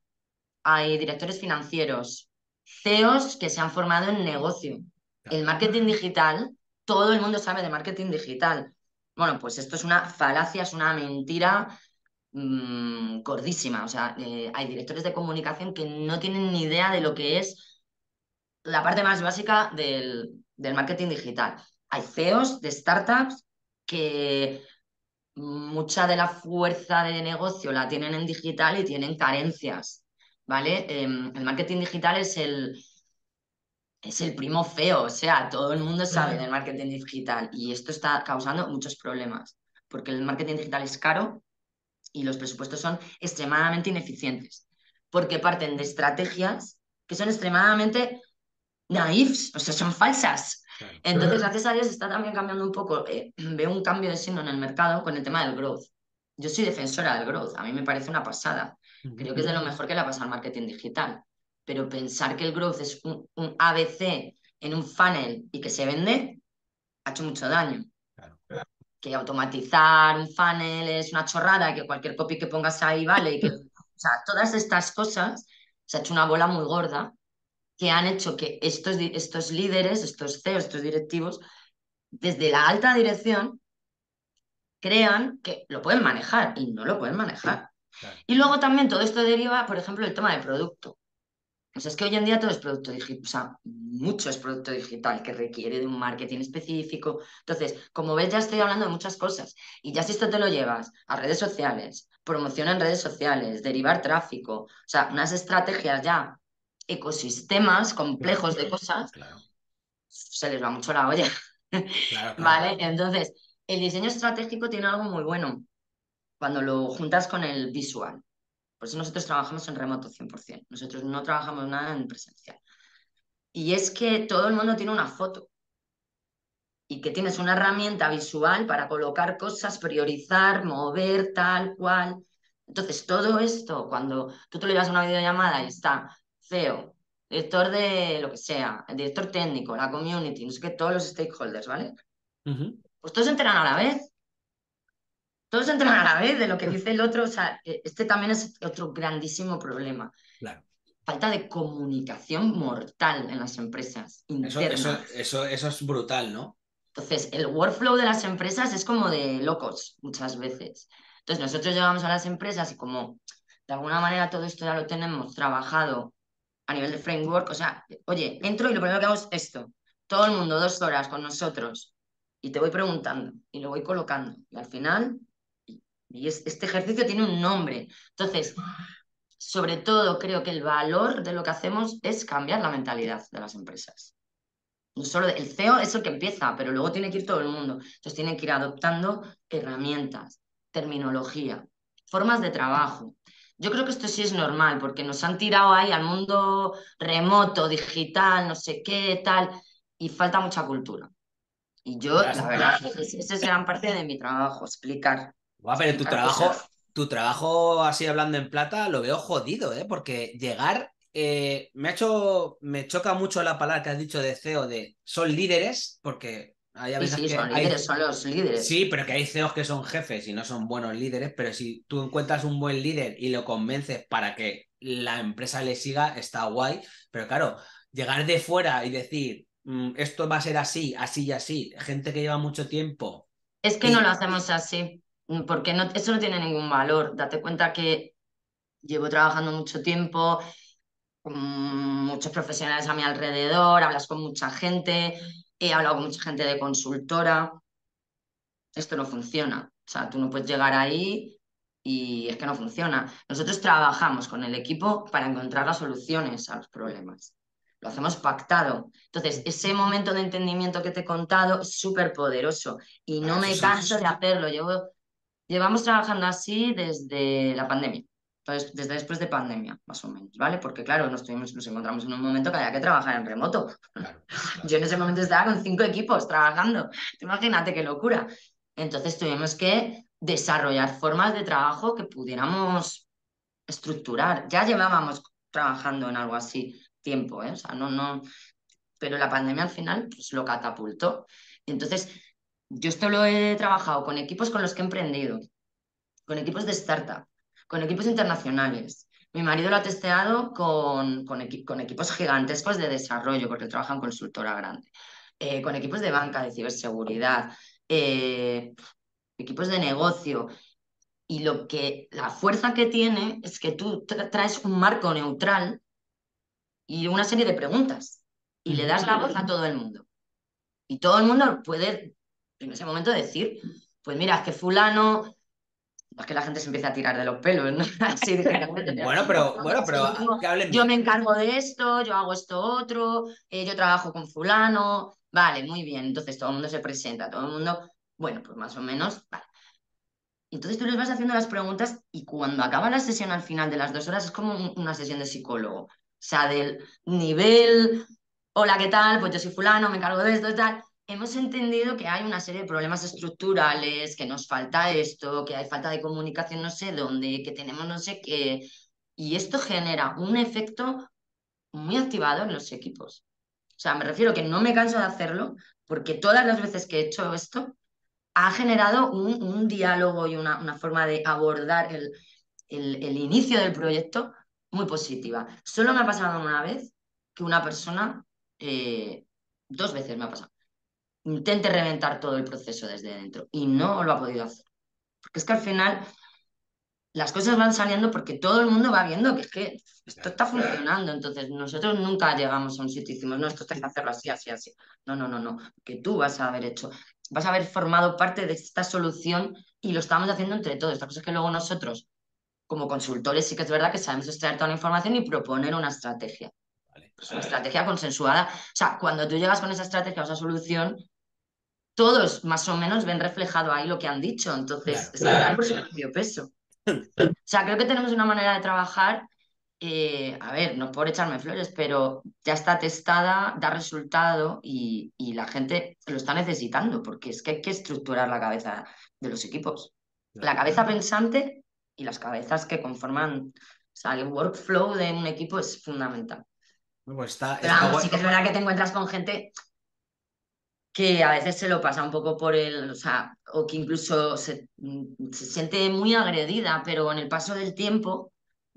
Hay directores financieros, CEOs que se han formado en negocio. Claro. El marketing digital... Todo el mundo sabe de marketing digital. Bueno, pues esto es una falacia, es una mentira gordísima. O sea, hay directores de comunicación que no tienen ni idea de lo que es la parte más básica del marketing digital. Hay CEOs de startups que mucha de la fuerza de negocio la tienen en digital y tienen carencias, ¿vale? El marketing digital es el primo feo, o sea, todo el mundo sabe del marketing digital y esto está causando muchos problemas porque el marketing digital es caro y los presupuestos son extremadamente ineficientes porque parten de estrategias que son extremadamente naifs, o sea, son falsas. Entonces, gracias a Dios está también cambiando un poco. Veo un cambio de signo en el mercado con el tema del growth. Yo soy defensora del growth, a mí me parece una pasada. Creo que es de lo mejor que le ha pasado al marketing digital. Pero pensar que el growth es un ABC en un funnel y que se vende, ha hecho mucho daño. Claro, claro. Que automatizar un funnel es una chorrada, que cualquier copy que pongas ahí vale. Y que, o sea, todas estas cosas, se ha hecho una bola muy gorda que han hecho que estos líderes, estos CEOs, estos directivos, desde la alta dirección, crean que lo pueden manejar y no lo pueden manejar. Claro. Y luego también todo esto deriva, por ejemplo, el tema de producto. O sea, es que hoy en día todo es producto digital, o sea, mucho es producto digital que requiere de un marketing específico. Entonces, como ves, ya estoy hablando de muchas cosas. Y ya si esto te lo llevas a redes sociales, promoción en redes sociales, derivar tráfico, o sea, unas estrategias ya, ecosistemas complejos de cosas, claro, se les va mucho la olla. Claro, claro. ¿Vale? Entonces, el diseño estratégico tiene algo muy bueno cuando lo juntas con el visual. Por eso nosotros trabajamos en remoto 100%. Nosotros no trabajamos nada en presencial. Y es que todo el mundo tiene una foto. y que tienes una herramienta visual para colocar cosas, priorizar, mover, tal cual. Entonces, todo esto, cuando tú te lo llevas a una videollamada y está CEO, director de lo que sea, el director técnico, la community, no sé qué, todos los stakeholders, ¿vale? Uh-huh. Pues todos se enteran a la vez. Todos se enteran a la vez de lo que dice el otro. O sea, este también es otro grandísimo problema. Claro. Falta de comunicación mortal en las empresas internas. Eso es brutal, ¿no? Entonces, el workflow de las empresas es como de locos muchas veces. Entonces, nosotros llevamos a las empresas y como de alguna manera todo esto ya lo tenemos trabajado a nivel de framework, o sea, oye, entro y lo primero que hago es esto. Todo el mundo 2 horas con nosotros y te voy preguntando y lo voy colocando. Y al final, este ejercicio tiene un nombre. Entonces... sobre todo, creo que el valor de lo que hacemos es cambiar la mentalidad de las empresas. No solo el CEO es el que empieza, pero luego tiene que ir todo el mundo. Entonces tienen que ir adoptando herramientas, terminología, formas de trabajo. Yo creo que esto sí es normal, porque nos han tirado ahí al mundo remoto, digital, no sé qué, tal, y falta mucha cultura. Y yo, la verdad, esa es gran parte de mi trabajo, explicar. Guau, pero explicar tu trabajo... cosas. Tu trabajo, así hablando en plata, lo veo jodido, ¿eh? Porque llegar... me choca mucho la palabra que has dicho de CEO, de son líderes, porque... hay a veces sí, que son líderes, son los líderes. Sí, pero que hay CEOs que son jefes y no son buenos líderes, pero si tú encuentras un buen líder y lo convences para que la empresa le siga, está guay. Pero claro, llegar de fuera y decir, esto va a ser así, así y así, gente que lleva mucho tiempo... Es que no lo hacemos así. Porque no, eso no tiene ningún valor. Date cuenta que llevo trabajando mucho tiempo con muchos profesionales a mi alrededor, hablas con mucha gente, he hablado con mucha gente de consultora. Esto no funciona. O sea, tú no puedes llegar ahí y es que no funciona. Nosotros trabajamos con el equipo para encontrar las soluciones a los problemas. Lo hacemos pactado. Entonces, ese momento de entendimiento que te he contado es súper poderoso y no me canso de hacerlo. Llevamos trabajando así desde la pandemia, entonces desde después de pandemia, más o menos, ¿vale? Porque claro, nos encontramos en un momento que había que trabajar en remoto. Claro, claro. Yo en ese momento estaba con 5 equipos trabajando, imagínate qué locura. Entonces tuvimos que desarrollar formas de trabajo que pudiéramos estructurar. Ya llevábamos trabajando en algo así tiempo, ¿eh? O sea, pero la pandemia al final pues, lo catapultó. Y entonces... yo esto lo he trabajado con equipos con los que he emprendido, con equipos de startup, con equipos internacionales. Mi marido lo ha testeado con equipos gigantescos de desarrollo, porque él trabaja en consultora grande, con equipos de banca, de ciberseguridad, equipos de negocio. Y la fuerza que tiene es que tú traes un marco neutral y una serie de preguntas y le das la voz a todo el mundo. Y todo el mundo puede... en ese momento decir, pues mira, es que fulano... es que la gente se empieza a tirar de los pelos, ¿no? Así de repente, bueno, pero que hablen. Yo me encargo de esto, yo hago esto otro, yo trabajo con fulano... Vale, muy bien, entonces todo el mundo se presenta, todo el mundo... bueno, pues más o menos, vale. Entonces tú les vas haciendo las preguntas y cuando acaba la sesión al final de las 2 horas es como una sesión de psicólogo. O sea, del nivel... hola, ¿qué tal? Pues yo soy fulano, me encargo de esto y tal... hemos entendido que hay una serie de problemas estructurales, que nos falta esto, que hay falta de comunicación no sé dónde, que tenemos no sé qué... y esto genera un efecto muy activado en los equipos. O sea, me refiero que no me canso de hacerlo, porque todas las veces que he hecho esto, ha generado un diálogo y una forma de abordar el inicio del proyecto muy positiva. Solo me ha pasado una vez que una persona... 2 veces me ha pasado. Intente reventar todo el proceso desde dentro y no lo ha podido hacer. Porque es que al final las cosas van saliendo porque todo el mundo va viendo que es que esto está funcionando. Entonces nosotros nunca llegamos a un sitio y decimos, no, esto hay que hacerlo así, así, así. No. Que tú vas a haber formado parte de esta solución y lo estamos haciendo entre todos. La cosa es que luego nosotros, como consultores, sí que es verdad que sabemos extraer toda la información y proponer una estrategia. Pues una estrategia consensuada. O sea, cuando tú llegas con esa estrategia o esa solución... todos más o menos ven reflejado ahí lo que han dicho, entonces claro, es por su propio peso. O sea, creo que tenemos una manera de trabajar A ver, no por echarme flores, pero ya está testada, da resultado y la gente lo está necesitando, porque es que hay que estructurar la cabeza de los equipos. La cabeza pensante y las cabezas que conforman, o sea, el workflow de un equipo es fundamental. Pues está sí que es verdad que te encuentras con gente que a veces se lo pasa un poco por el... O sea, o que incluso se siente muy agredida, pero en el paso del tiempo...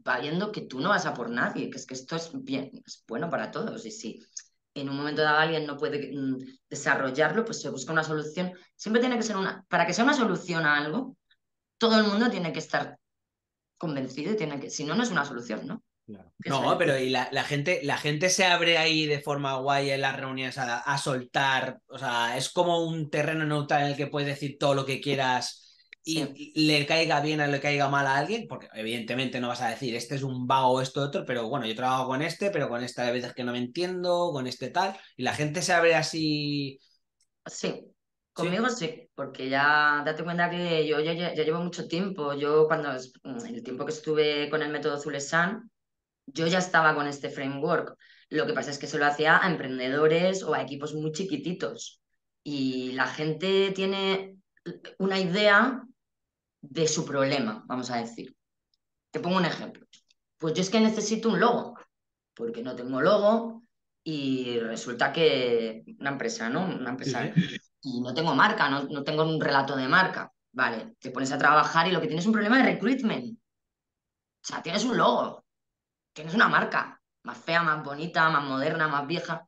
va viendo que tú no vas a por nadie, que es que esto es bien, es bueno para todos. Y si en un momento dado alguien no puede desarrollarlo, pues se busca una solución. Siempre tiene que ser una... Para que sea una solución a algo, todo el mundo tiene que estar convencido y tiene que... Si no, no es una solución, ¿no? Claro. No, pero y la gente se abre ahí de forma guay en las reuniones a soltar. O sea, es como un terreno neutral en el que puedes decir todo lo que quieras... Y le caiga bien o le caiga mal a alguien, porque evidentemente no vas a decir este es un vago, esto, otro, pero bueno, yo trabajo con este, pero con esta a veces que no me entiendo, con este tal, y la gente se abre así... Sí, conmigo sí, porque ya date cuenta que yo llevo mucho tiempo, el tiempo que estuve con el método Zule-san, yo ya estaba con este framework, lo que pasa es que se lo hacía a emprendedores o a equipos muy chiquititos, y la gente tiene una idea de su problema, vamos a decir. Te pongo un ejemplo. Pues yo es que necesito un logo, porque no tengo logo y resulta que una empresa, ¿no? Una empresa, y no tengo marca, no tengo un relato de marca. Vale, te pones a trabajar y lo que tienes es un problema de recruitment. O sea, tienes un logo, tienes una marca, más fea, más bonita, más moderna, más vieja,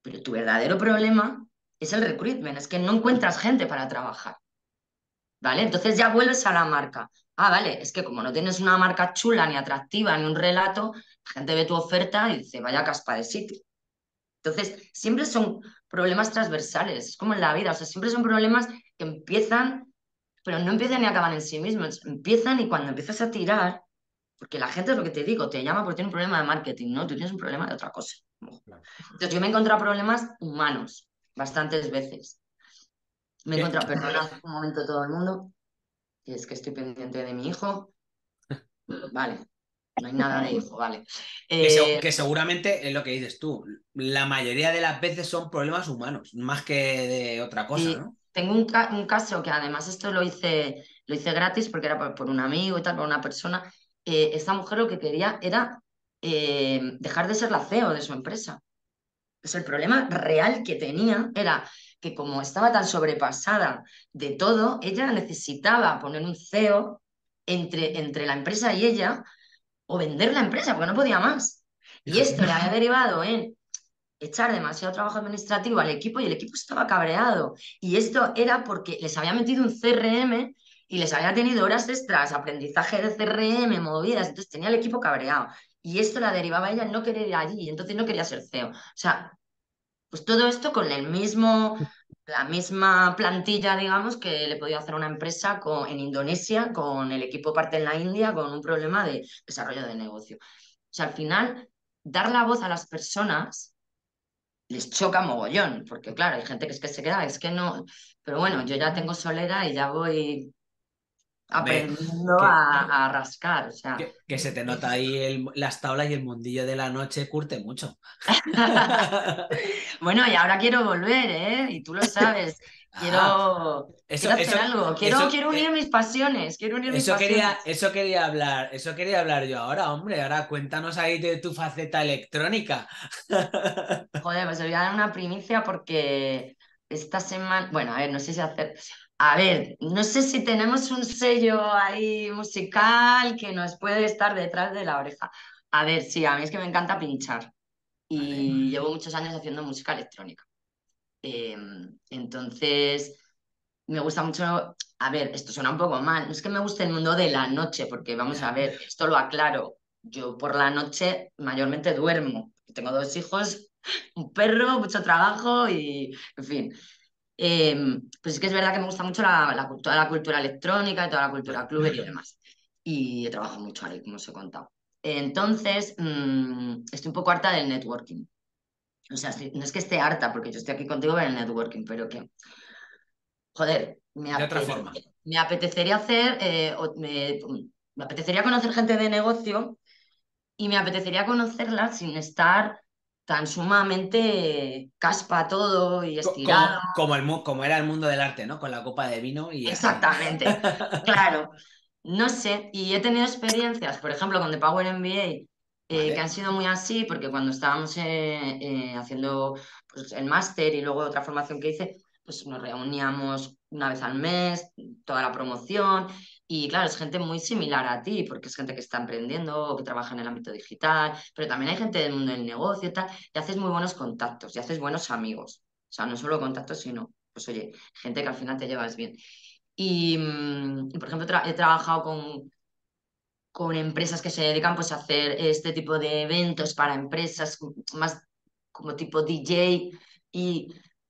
pero tu verdadero problema es el recruitment, es que no encuentras gente para trabajar. ¿Vale? Entonces ya vuelves a la marca. Ah, vale, es que como no tienes una marca chula, ni atractiva, ni un relato, la gente ve tu oferta y dice, vaya caspa de sitio. Entonces, siempre son problemas transversales, es como en la vida, o sea, siempre son problemas que empiezan, pero no empiezan ni acaban en sí mismos, empiezan y cuando empiezas a tirar, porque la gente es lo que te digo, te llama porque tiene un problema de marketing, ¿no? Tú tienes un problema de otra cosa. Entonces yo me he encontrado problemas humanos, bastantes veces. Me he encontrado, perdona un momento todo el mundo, y es que estoy pendiente de mi hijo. Vale, no hay nada de hijo, vale. Que seguramente es lo que dices tú, la mayoría de las veces son problemas humanos, más que de otra cosa, ¿no? Tengo un caso que además esto lo hice gratis porque era por un amigo y tal, por una persona. Esta mujer lo que quería era dejar de ser la CEO de su empresa. Pues el problema real que tenía era que como estaba tan sobrepasada de todo, ella necesitaba poner un CEO entre la empresa y ella o vender la empresa, porque no podía más. Y esto le había derivado en echar demasiado trabajo administrativo al equipo y el equipo estaba cabreado. Y esto era porque les había metido un CRM y les había tenido horas extras, aprendizaje de CRM, movidas, entonces tenía el equipo cabreado. Y esto la derivaba a ella no querer ir allí, entonces no quería ser CEO. O sea, pues todo esto con la misma plantilla, digamos, que le podía hacer una empresa en Indonesia, con el equipo parte en la India, con un problema de desarrollo de negocio. O sea, al final, dar la voz a las personas les choca mogollón, porque claro, hay gente que es que se queda, es que no... Pero bueno, yo ya tengo solera y ya voy... aprendiendo a rascar, o sea... que se te nota ahí las tablas y el mundillo de la noche curte mucho. Bueno, y ahora quiero volver, ¿eh? Y tú lo sabes. Quiero unir mis pasiones. Eso quería hablar yo ahora, hombre. Ahora cuéntanos ahí de tu faceta electrónica. Joder, pues os voy a dar una primicia porque esta semana... Bueno, a ver, no sé si hacer... A ver, no sé si tenemos un sello ahí musical que nos puede estar detrás de la oreja. A ver, sí, a mí es que me encanta pinchar y llevo muchos años haciendo música electrónica. Entonces, me gusta mucho... A ver, esto suena un poco mal. No es que me guste el mundo de la noche, porque vamos a ver, esto lo aclaro. Yo por la noche mayormente duermo. Tengo 2 hijos, un perro, mucho trabajo y, en fin... pues es que es verdad que me gusta mucho toda la cultura electrónica y toda la cultura club y demás, y trabajo mucho ahí, como os he contado. Entonces estoy un poco harta del networking. O sea, no es que esté harta, porque yo estoy aquí contigo en el networking, pero que joder, me apetecería conocer gente de negocio y me apetecería conocerla sin estar tan sumamente caspa todo y estirado. Como era el mundo del arte, ¿no? Con la copa de vino y... Exactamente, claro. No sé, y he tenido experiencias, por ejemplo, con The Power MBA, vale, que han sido muy así, porque cuando estábamos haciendo pues, el máster y luego otra formación que hice, pues nos reuníamos una vez al mes, toda la promoción, y claro, es gente muy similar a ti, porque es gente que está emprendiendo o que trabaja en el ámbito digital, pero también hay gente del mundo del negocio y tal, y haces muy buenos contactos, y haces buenos amigos. O sea, no solo contactos, sino, pues oye, gente que al final te llevas bien. Y, por ejemplo, he trabajado con empresas que se dedican pues, a hacer este tipo de eventos para empresas, más como tipo DJ, y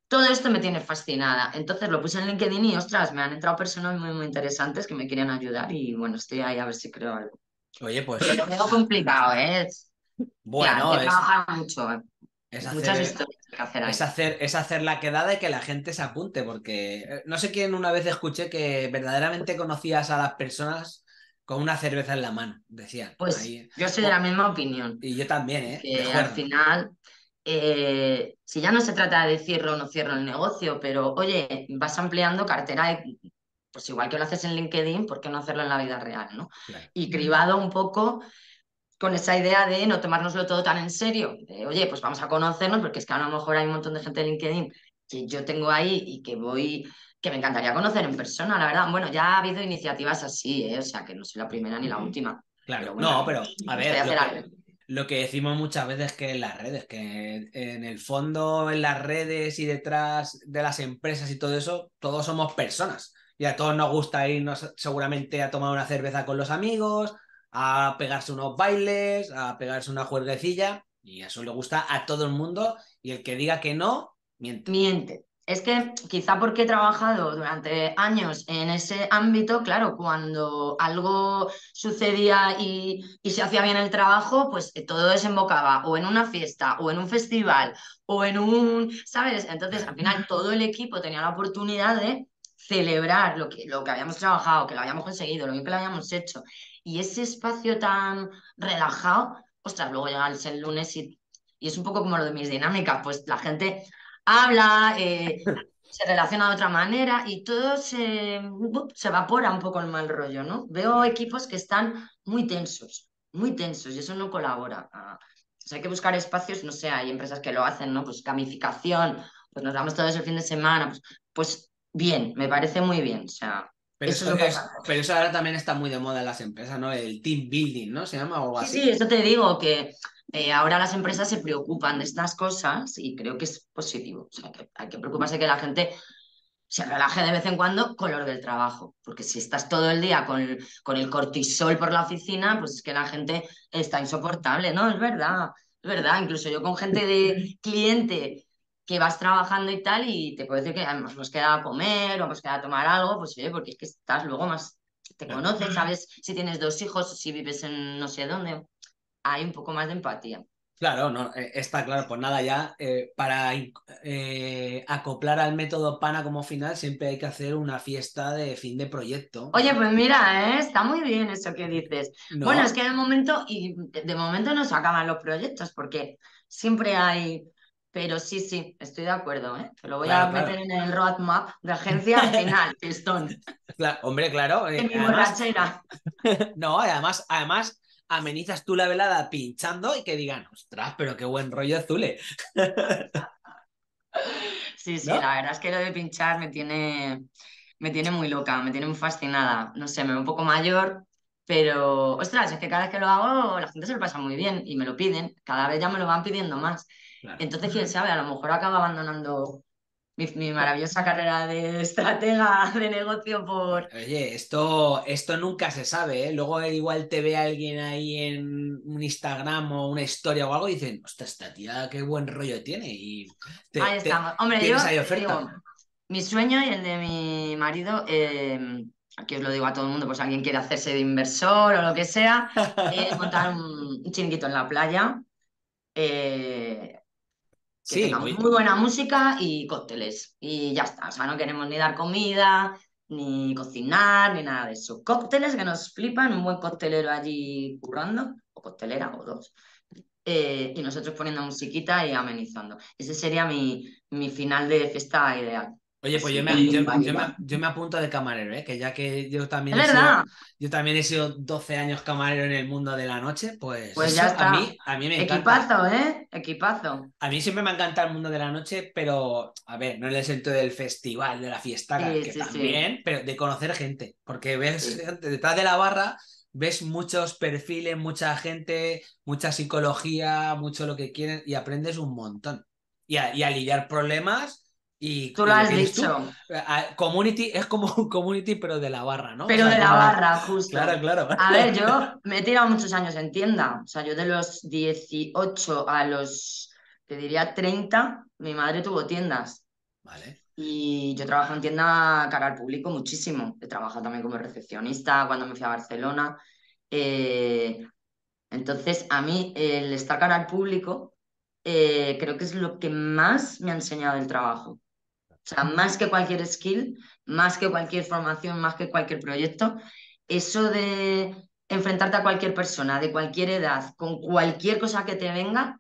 todo esto me tiene fascinada. Entonces lo puse en LinkedIn y, ostras, me han entrado personas muy, muy interesantes que me querían ayudar y, bueno, estoy ahí a ver si creo algo. Oye, pues... Pero lo veo complicado, ¿eh? Bueno, ya, trabajar mucho, ¿eh? Es hacer la quedada y que la gente se apunte, porque no sé quién una vez escuché que verdaderamente conocías a las personas con una cerveza en la mano, decían. Pues ahí, yo soy de la misma opinión. Y yo también, ¿eh? Que al final, si ya no se trata de cierro o no cierro el negocio, pero oye, vas ampliando cartera, pues igual que lo haces en LinkedIn, ¿por qué no hacerlo en la vida real, no? Claro. Y cribado un poco... con esa idea de no tomárnoslo todo tan en serio, de, oye, pues vamos a conocernos, porque es que a lo mejor hay un montón de gente de LinkedIn que yo tengo ahí y que me encantaría conocer en persona, la verdad. Bueno, ya ha habido iniciativas así, ¿eh? O sea, que no soy la primera ni la última. Claro, pero bueno, no, pero a ver, lo que decimos muchas veces que en las redes, que en el fondo, en las redes y detrás de las empresas y todo eso, todos somos personas. Y a todos nos gusta irnos seguramente a tomar una cerveza con los amigos, a pegarse unos bailes, a pegarse una juerguecilla, y eso le gusta a todo el mundo, y el que diga que no, miente. Miente. Es que quizá porque he trabajado durante años en ese ámbito, claro, cuando algo sucedía y se hacía bien el trabajo, pues todo desembocaba o en una fiesta, o en un festival, o en un... ¿sabes? Entonces, al final, todo el equipo tenía la oportunidad de celebrar lo que habíamos trabajado, que lo habíamos conseguido, lo bien que lo habíamos hecho. Y ese espacio tan relajado, ostras, luego llega el lunes y es un poco como lo de mis dinámicas, pues la gente habla, se relaciona de otra manera y todo se evapora un poco el mal rollo, ¿no? Veo equipos que están muy tensos, y eso no colabora. O sea, hay que buscar espacios, no sé, hay empresas que lo hacen, ¿no? Pues gamificación, pues nos damos todo eso el fin de semana, pues bien, me parece muy bien, o sea... Pero eso ahora también está muy de moda en las empresas, ¿no? El team building, ¿no? Se llama algo así. Sí, eso te digo, que ahora las empresas se preocupan de estas cosas y creo que es positivo. O sea, que hay que preocuparse que la gente se relaje de vez en cuando con lo del trabajo. Porque si estás todo el día con el cortisol por la oficina, pues es que la gente está insoportable, ¿no? Es verdad, es verdad. Incluso yo con gente de cliente... que vas trabajando y tal, y te puedo decir que hemos quedado a comer o hemos quedado a tomar algo, pues oye, porque es que estás luego más, te conoces, sabes si tienes dos hijos, si vives en no sé dónde, hay un poco más de empatía. Claro, no, está claro, pues nada, ya para acoplar al método PANA como final siempre hay que hacer una fiesta de fin de proyecto. Oye, pues mira, está muy bien eso que dices. No. Bueno, es que de momento no se acaban los proyectos porque siempre hay... Pero sí, estoy de acuerdo, ¿eh? Te lo voy a meter en el roadmap de agencia al final, pistón. Claro, hombre, claro. En mi borrachera. No, además amenizas tú la velada pinchando y que digan, ostras, pero qué buen rollo Zule. Sí, ¿no? La verdad es que lo de pinchar me tiene muy loca, me tiene muy fascinada. No sé, me veo un poco mayor, pero, ostras, es que cada vez que lo hago la gente se lo pasa muy bien y me lo piden. Cada vez ya me lo van pidiendo más. Claro. Entonces, quién sabe, a lo mejor acabo abandonando mi maravillosa carrera de estratega de negocio por... Oye, esto nunca se sabe, ¿eh? Luego igual te ve alguien ahí en un Instagram o una historia o algo y dicen, ostras, esta tía qué buen rollo tiene y ahí estamos. Hombre, tienes ahí oferta. Digo, mi sueño y el de mi marido, aquí os lo digo a todo el mundo, pues alguien quiere hacerse de inversor o lo que sea, es montar un chiringuito en la playa, que sí, tenga muy buena música y cócteles. Y ya está. O sea, no queremos ni dar comida, ni cocinar, ni nada de eso. Cócteles que nos flipan, un buen coctelero allí currando. o costelera o dos, y nosotros poniendo musiquita y amenizando. Ese sería mi final de fiesta ideal. Oye, pues yo me apunto de camarero, que ya que yo también he sido 12 años camarero en el mundo de la noche, pues ya está. A mí me encanta. Equipazo, equipazo. A mí siempre me encanta el mundo de la noche, pero, a ver, no en el sentido del festival, de la fiesta, que también, pero de conocer gente, porque ves detrás de la barra, ves muchos perfiles, mucha gente, mucha psicología, mucho lo que quieren, y aprendes un montón. Y a lidiar problemas. Y tú lo has dicho. Community es como un community, pero de la barra, ¿no? Pero o sea, de la barra, justo. Claro. A ver, yo me he tirado muchos años en tienda. O sea, yo de los 18 a los, te diría, 30, mi madre tuvo tiendas. Vale. Y yo trabajé en tienda cara al público muchísimo. He trabajado también como recepcionista cuando me fui a Barcelona. Entonces, a mí el estar cara al público creo que es lo que más me ha enseñado el trabajo. O sea, más que cualquier skill, más que cualquier formación, más que cualquier proyecto, eso de enfrentarte a cualquier persona, de cualquier edad, con cualquier cosa que te venga,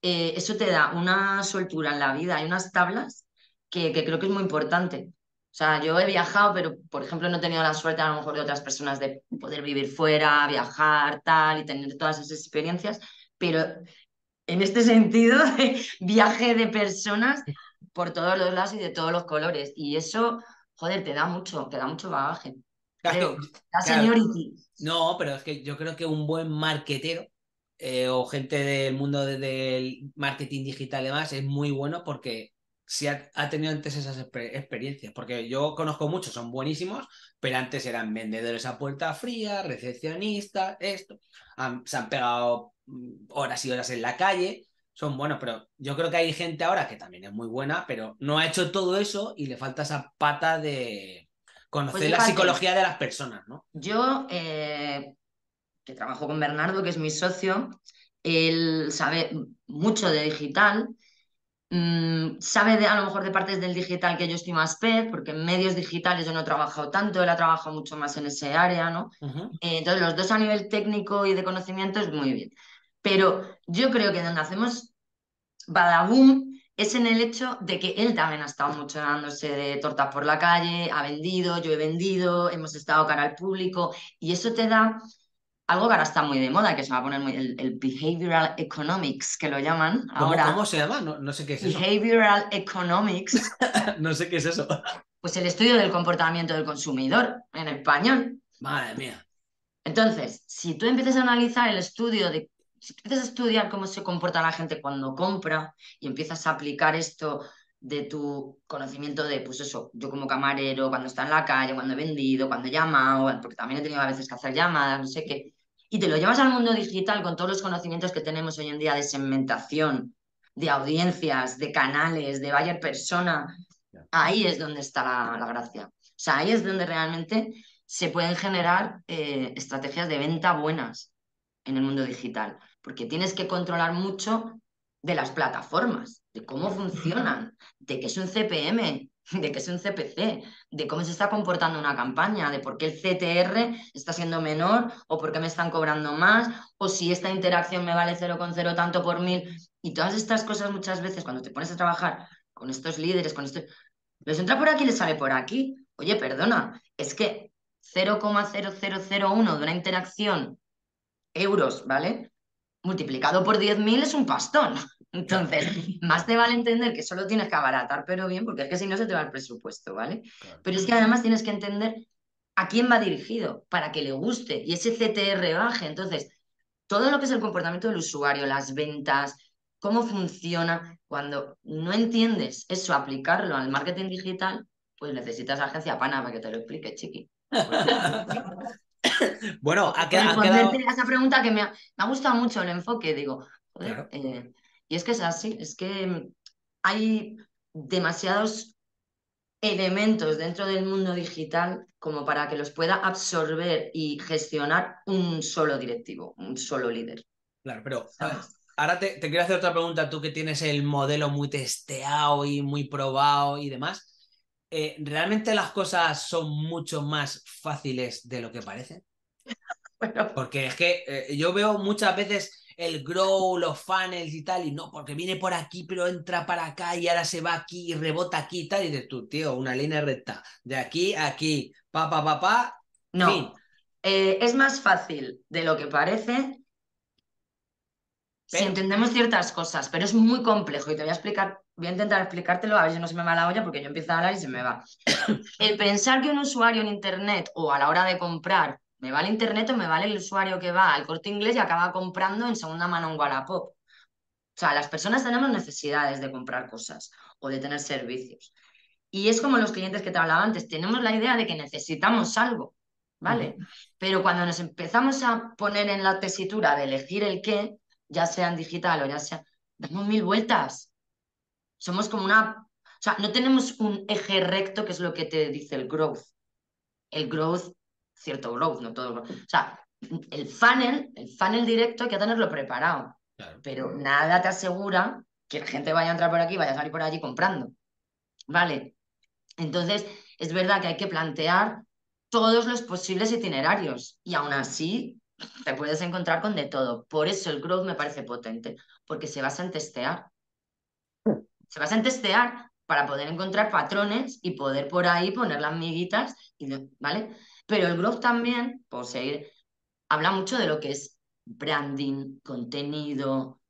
eso te da una soltura en la vida, hay unas tablas que creo que es muy importante. O sea, yo he viajado, pero, por ejemplo, no he tenido la suerte, a lo mejor, de otras personas de poder vivir fuera, viajar, tal, y tener todas esas experiencias, pero en este sentido, viaje de personas por todos los lados y de todos los colores. Y eso, joder, te da mucho bagaje. Claro, la seniority. No, pero es que yo creo que un buen marketero o gente del mundo del marketing digital y demás es muy bueno porque si ha tenido antes esas experiencias. Porque yo conozco muchos, son buenísimos, pero antes eran vendedores a puerta fría, recepcionistas, esto. Se han pegado horas y horas en la calle, son buenos, pero yo creo que hay gente ahora que también es muy buena, pero no ha hecho todo eso y le falta esa pata de conocer la psicología de las personas, ¿no? Yo, que trabajo con Bernardo, que es mi socio, él sabe mucho de digital, sabe a lo mejor de partes del digital que yo estoy más pez, porque en medios digitales yo no he trabajado tanto, él ha trabajado mucho más en ese área, ¿no? Uh-huh. Entonces los dos a nivel técnico y de conocimientos, muy bien. Pero yo creo que donde hacemos badaboom es en el hecho de que él también ha estado mucho dándose de tortas por la calle, ha vendido, yo he vendido, hemos estado cara al público, y eso te da algo que ahora está muy de moda, que se va a poner muy, el Behavioral Economics, que lo llaman ahora. ¿Cómo se llama? No sé qué es eso. Behavioral Economics. No sé qué es eso. Pues el estudio del comportamiento del consumidor, en español. Madre mía. Entonces, si tú empiezas a analizar el estudio de si empiezas a estudiar cómo se comporta la gente cuando compra y empiezas a aplicar esto de tu conocimiento de, pues eso, yo como camarero, cuando está en la calle, cuando he vendido, cuando he llamado, porque también he tenido a veces que hacer llamadas, no sé qué, y te lo llevas al mundo digital con todos los conocimientos que tenemos hoy en día de segmentación, de audiencias, de canales, de buyer persona, ahí es donde está la gracia. O sea, ahí es donde realmente se pueden generar estrategias de venta buenas en el mundo digital, porque tienes que controlar mucho de las plataformas, de cómo funcionan, de qué es un CPM, de qué es un CPC, de cómo se está comportando una campaña, de por qué el CTR está siendo menor o por qué me están cobrando más, o si esta interacción me vale 0,0 tanto por 1000. Y todas estas cosas muchas veces cuando te pones a trabajar con estos líderes, con estos, les entra por aquí y les sale por aquí. Oye, perdona, es que 0,0001 de una interacción euros, ¿vale? Multiplicado por 10.000 es un pastón. Entonces, más te vale entender que solo tienes que abaratar, pero bien, porque es que si no se te va el presupuesto, ¿vale? Claro. Pero es que además tienes que entender a quién va dirigido, para que le guste, y ese CTR baje. Entonces, todo lo que es el comportamiento del usuario, las ventas, cómo funciona, cuando no entiendes eso, aplicarlo al marketing digital, pues necesitas agencia pana para que te lo explique, chiqui. Bueno, a esa pregunta que me ha gustado mucho el enfoque, digo, joder, claro. Y es que es así, es que hay demasiados elementos dentro del mundo digital como para que los pueda absorber y gestionar un solo directivo, un solo líder. Claro, pero ahora te quiero hacer otra pregunta, tú que tienes el modelo muy testeado y muy probado y demás. ¿Realmente las cosas son mucho más fáciles de lo que parecen? Bueno. Porque es que yo veo muchas veces el grow, los funnels y tal, y no, porque viene por aquí, pero entra para acá y ahora se va aquí y rebota aquí y tal, y dices tú, tío, una línea recta, de aquí a aquí, pa, pa, pa, pa, no. Fin. Es más fácil de lo que parece, pero... si entendemos ciertas cosas, pero es muy complejo y te voy a explicar, voy a intentar explicártelo, a ver si no se me va la olla porque yo empiezo a hablar y se me va. El pensar que un usuario en internet o a la hora de comprar, me vale internet o me vale el usuario que va al Corte Inglés y acaba comprando en segunda mano en Wallapop. O sea, las personas tenemos necesidades de comprar cosas o de tener servicios. Y es como los clientes que te hablaba antes, tenemos la idea de que necesitamos algo. ¿Vale? Pero cuando nos empezamos a poner en la tesitura de elegir el qué, ya sea en digital o ya sea... damos mil vueltas. Somos como una... O sea, no tenemos un eje recto, que es lo que te dice el growth. El growth, cierto growth, no todo growth. O sea, el funnel directo hay que tenerlo preparado. Claro. Pero nada te asegura que la gente vaya a entrar por aquí, vaya a salir por allí comprando. ¿Vale? Entonces, es verdad que hay que plantear todos los posibles itinerarios y aún así te puedes encontrar con de todo. Por eso el growth me parece potente, porque se basa en testear. Se basa en testear para poder encontrar patrones y poder por ahí poner las miguitas, y, ¿vale? Pero el growth también, por seguir, habla mucho de lo que es branding, contenido,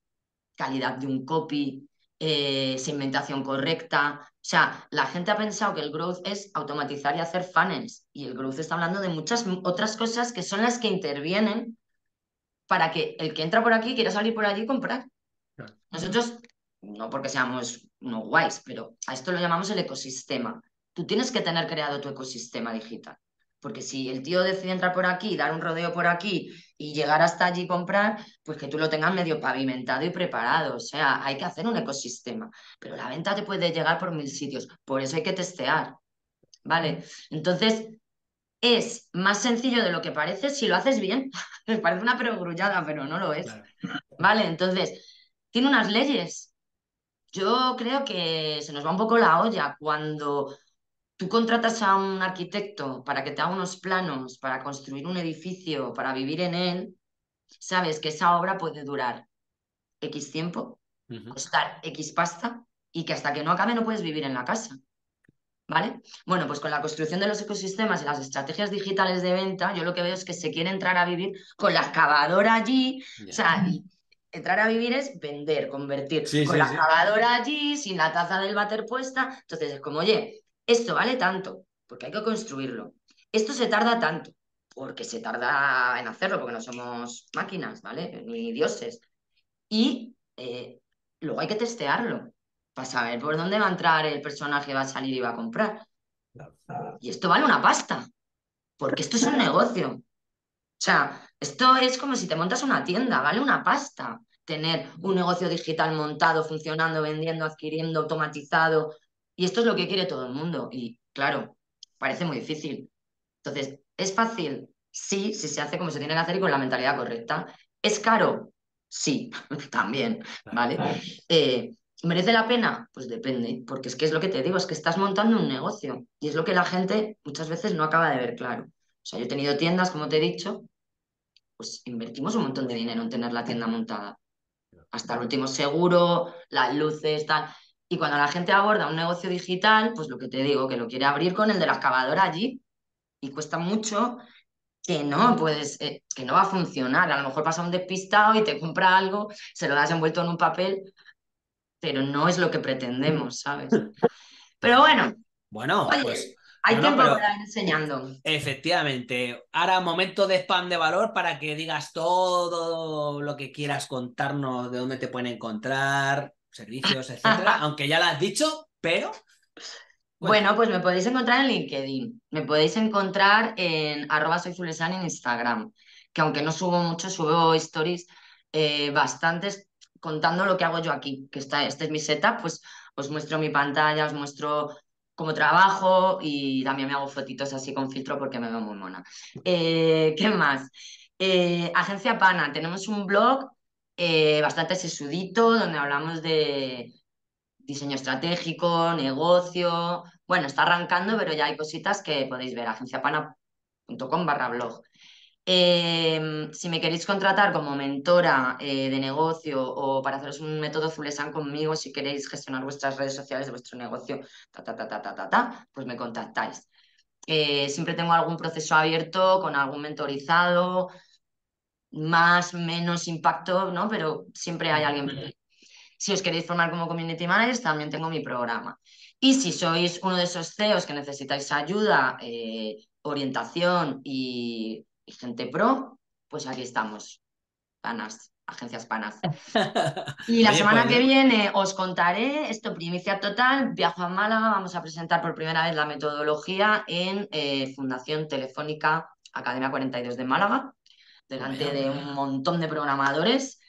calidad de un copy, segmentación correcta. O sea, la gente ha pensado que el growth es automatizar y hacer funnels, y el growth está hablando de muchas otras cosas que son las que intervienen para que el que entra por aquí quiera salir por allí y comprar. Nosotros, no porque seamos no guays, pero a esto lo llamamos el ecosistema. Tú tienes que tener creado tu ecosistema digital, porque si el tío decide entrar por aquí, dar un rodeo por aquí y llegar hasta allí y comprar, pues que tú lo tengas medio pavimentado y preparado. O sea, hay que hacer un ecosistema. Pero la venta te puede llegar por mil sitios. Por eso hay que testear, ¿vale? Entonces, es más sencillo de lo que parece si lo haces bien. Me parece una perogrullada, pero no lo es. Claro. ¿Vale? Entonces, tiene unas leyes. Yo creo que se nos va un poco la olla cuando... Tú contratas a un arquitecto para que te haga unos planos, para construir un edificio, para vivir en él, sabes que esa obra puede durar X tiempo, costar X pasta, y que hasta que no acabe no puedes vivir en la casa, ¿vale? Bueno, pues con la construcción de los ecosistemas y las estrategias digitales de venta, yo lo que veo es que se quiere entrar a vivir con la excavadora allí, yeah. O sea... Entrar a vivir es vender, convertir, sí, con sí, la excavadora sí. Allí, sin la taza del váter puesta. Entonces es como, oye... Esto vale tanto, porque hay que construirlo. Esto se tarda tanto, porque se tarda en hacerlo, porque no somos máquinas, ¿vale? Ni dioses. Y luego hay que testearlo para saber por dónde va a entrar el personaje, va a salir y va a comprar. Y esto vale una pasta, porque esto es un negocio. O sea, esto es como si te montas una tienda, vale una pasta. Tener un negocio digital montado, funcionando, vendiendo, adquiriendo, automatizado... Y esto es lo que quiere todo el mundo. Y, claro, parece muy difícil. Entonces, ¿es fácil? Sí, si se hace como se tiene que hacer y con la mentalidad correcta. ¿Es caro? Sí, también, ¿vale? ¿Merece la pena? Pues depende, porque es que es lo que te digo, es que estás montando un negocio. Y es lo que la gente muchas veces no acaba de ver claro. O sea, yo he tenido tiendas, como te he dicho, pues invertimos un montón de dinero en tener la tienda montada. Hasta el último seguro, las luces, tal... Y cuando la gente aborda un negocio digital, pues lo que te digo, que lo quiere abrir con el de la excavadora allí. Y cuesta mucho que no va a funcionar. A lo mejor pasa un despistado y te compra algo, se lo das envuelto en un papel, pero no es lo que pretendemos, ¿sabes? Pero bueno. Bueno, oye, pues... Hay tiempo para ir enseñando. Efectivamente. Ahora, momento de spam de valor para que digas todo lo que quieras contarnos, de dónde te pueden encontrar... servicios, etcétera, aunque ya lo has dicho, pero... Bueno, pues me podéis encontrar en LinkedIn, me podéis encontrar en @soyzule en Instagram, que aunque no subo mucho, subo stories bastantes contando lo que hago yo aquí, que este es mi setup, pues os muestro mi pantalla, os muestro cómo trabajo y también me hago fotitos así con filtro porque me veo muy mona. ¿Qué más? Agencia Pana, tenemos un blog bastante sesudito, donde hablamos de diseño estratégico, negocio... Bueno, está arrancando, pero ya hay cositas que podéis ver. agenciapana.com/blog. Si me queréis contratar como mentora de negocio o para haceros un método Zulesan conmigo, si queréis gestionar vuestras redes sociales de vuestro negocio, pues me contactáis. Siempre tengo algún proceso abierto con algún mentorizado, más, menos impacto, ¿no? Pero siempre hay alguien. Si os queréis formar como community managers, también tengo mi programa. Y si sois uno de esos CEOs que necesitáis ayuda, orientación y gente pro, pues aquí estamos. Panas, agencias panas. Y la semana que viene os contaré, esto primicia total, viajo a Málaga, vamos a presentar por primera vez la metodología en Fundación Telefónica Academia 42 de Málaga, delante de un montón de programadores.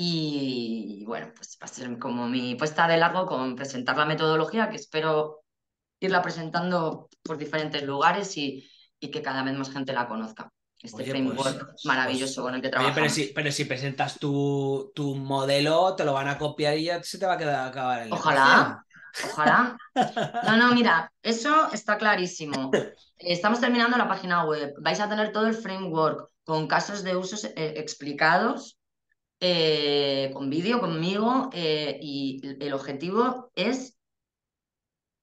Y bueno, pues va a ser como mi puesta de largo con presentar la metodología, que espero irla presentando por diferentes lugares y que cada vez más gente la conozca. Este framework maravilloso con el que trabajamos. Pero si presentas tu modelo, te lo van a copiar y ya se te va a quedar a acabar el... Ojalá, ojalá. No, mira, eso está clarísimo. Estamos terminando la página web. Vais a tener todo el framework con casos de usos explicados. Con vídeo, conmigo, y el objetivo es,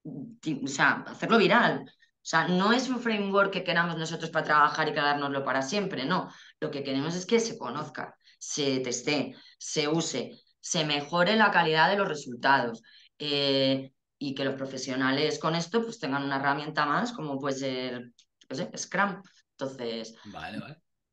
o sea, hacerlo viral. O sea, no es un framework que queramos nosotros para trabajar y quedárnoslo para siempre, no. Lo que queremos es que se conozca, se teste, se use, se mejore la calidad de los resultados, y que los profesionales con esto pues tengan una herramienta más, como puede ser, no sé, Scrum. Entonces... Vale.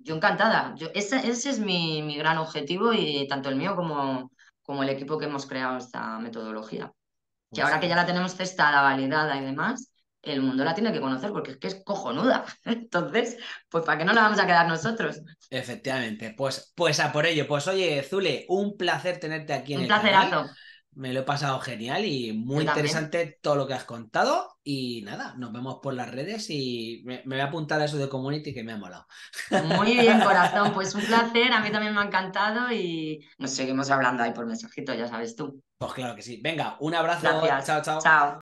Yo encantada. Ese es mi gran objetivo, y tanto el mío como el equipo que hemos creado esta metodología. Pues que ahora que ya la tenemos testada, validada y demás, el mundo la tiene que conocer porque es que es cojonuda. Entonces, pues ¿para qué no la vamos a quedar nosotros? Efectivamente. Pues a por ello. Pues oye, Zule, un placer tenerte aquí en el canal. Un placerazo. Me lo he pasado genial y muy interesante todo lo que has contado. Y nada, nos vemos por las redes y me voy a apuntar a eso de community, que me ha molado. Muy bien, corazón, pues un placer, a mí también me ha encantado y nos seguimos hablando ahí por mensajito, ya sabes tú. Pues claro que sí. Venga, un abrazo. Gracias. Chao, chao. Chao.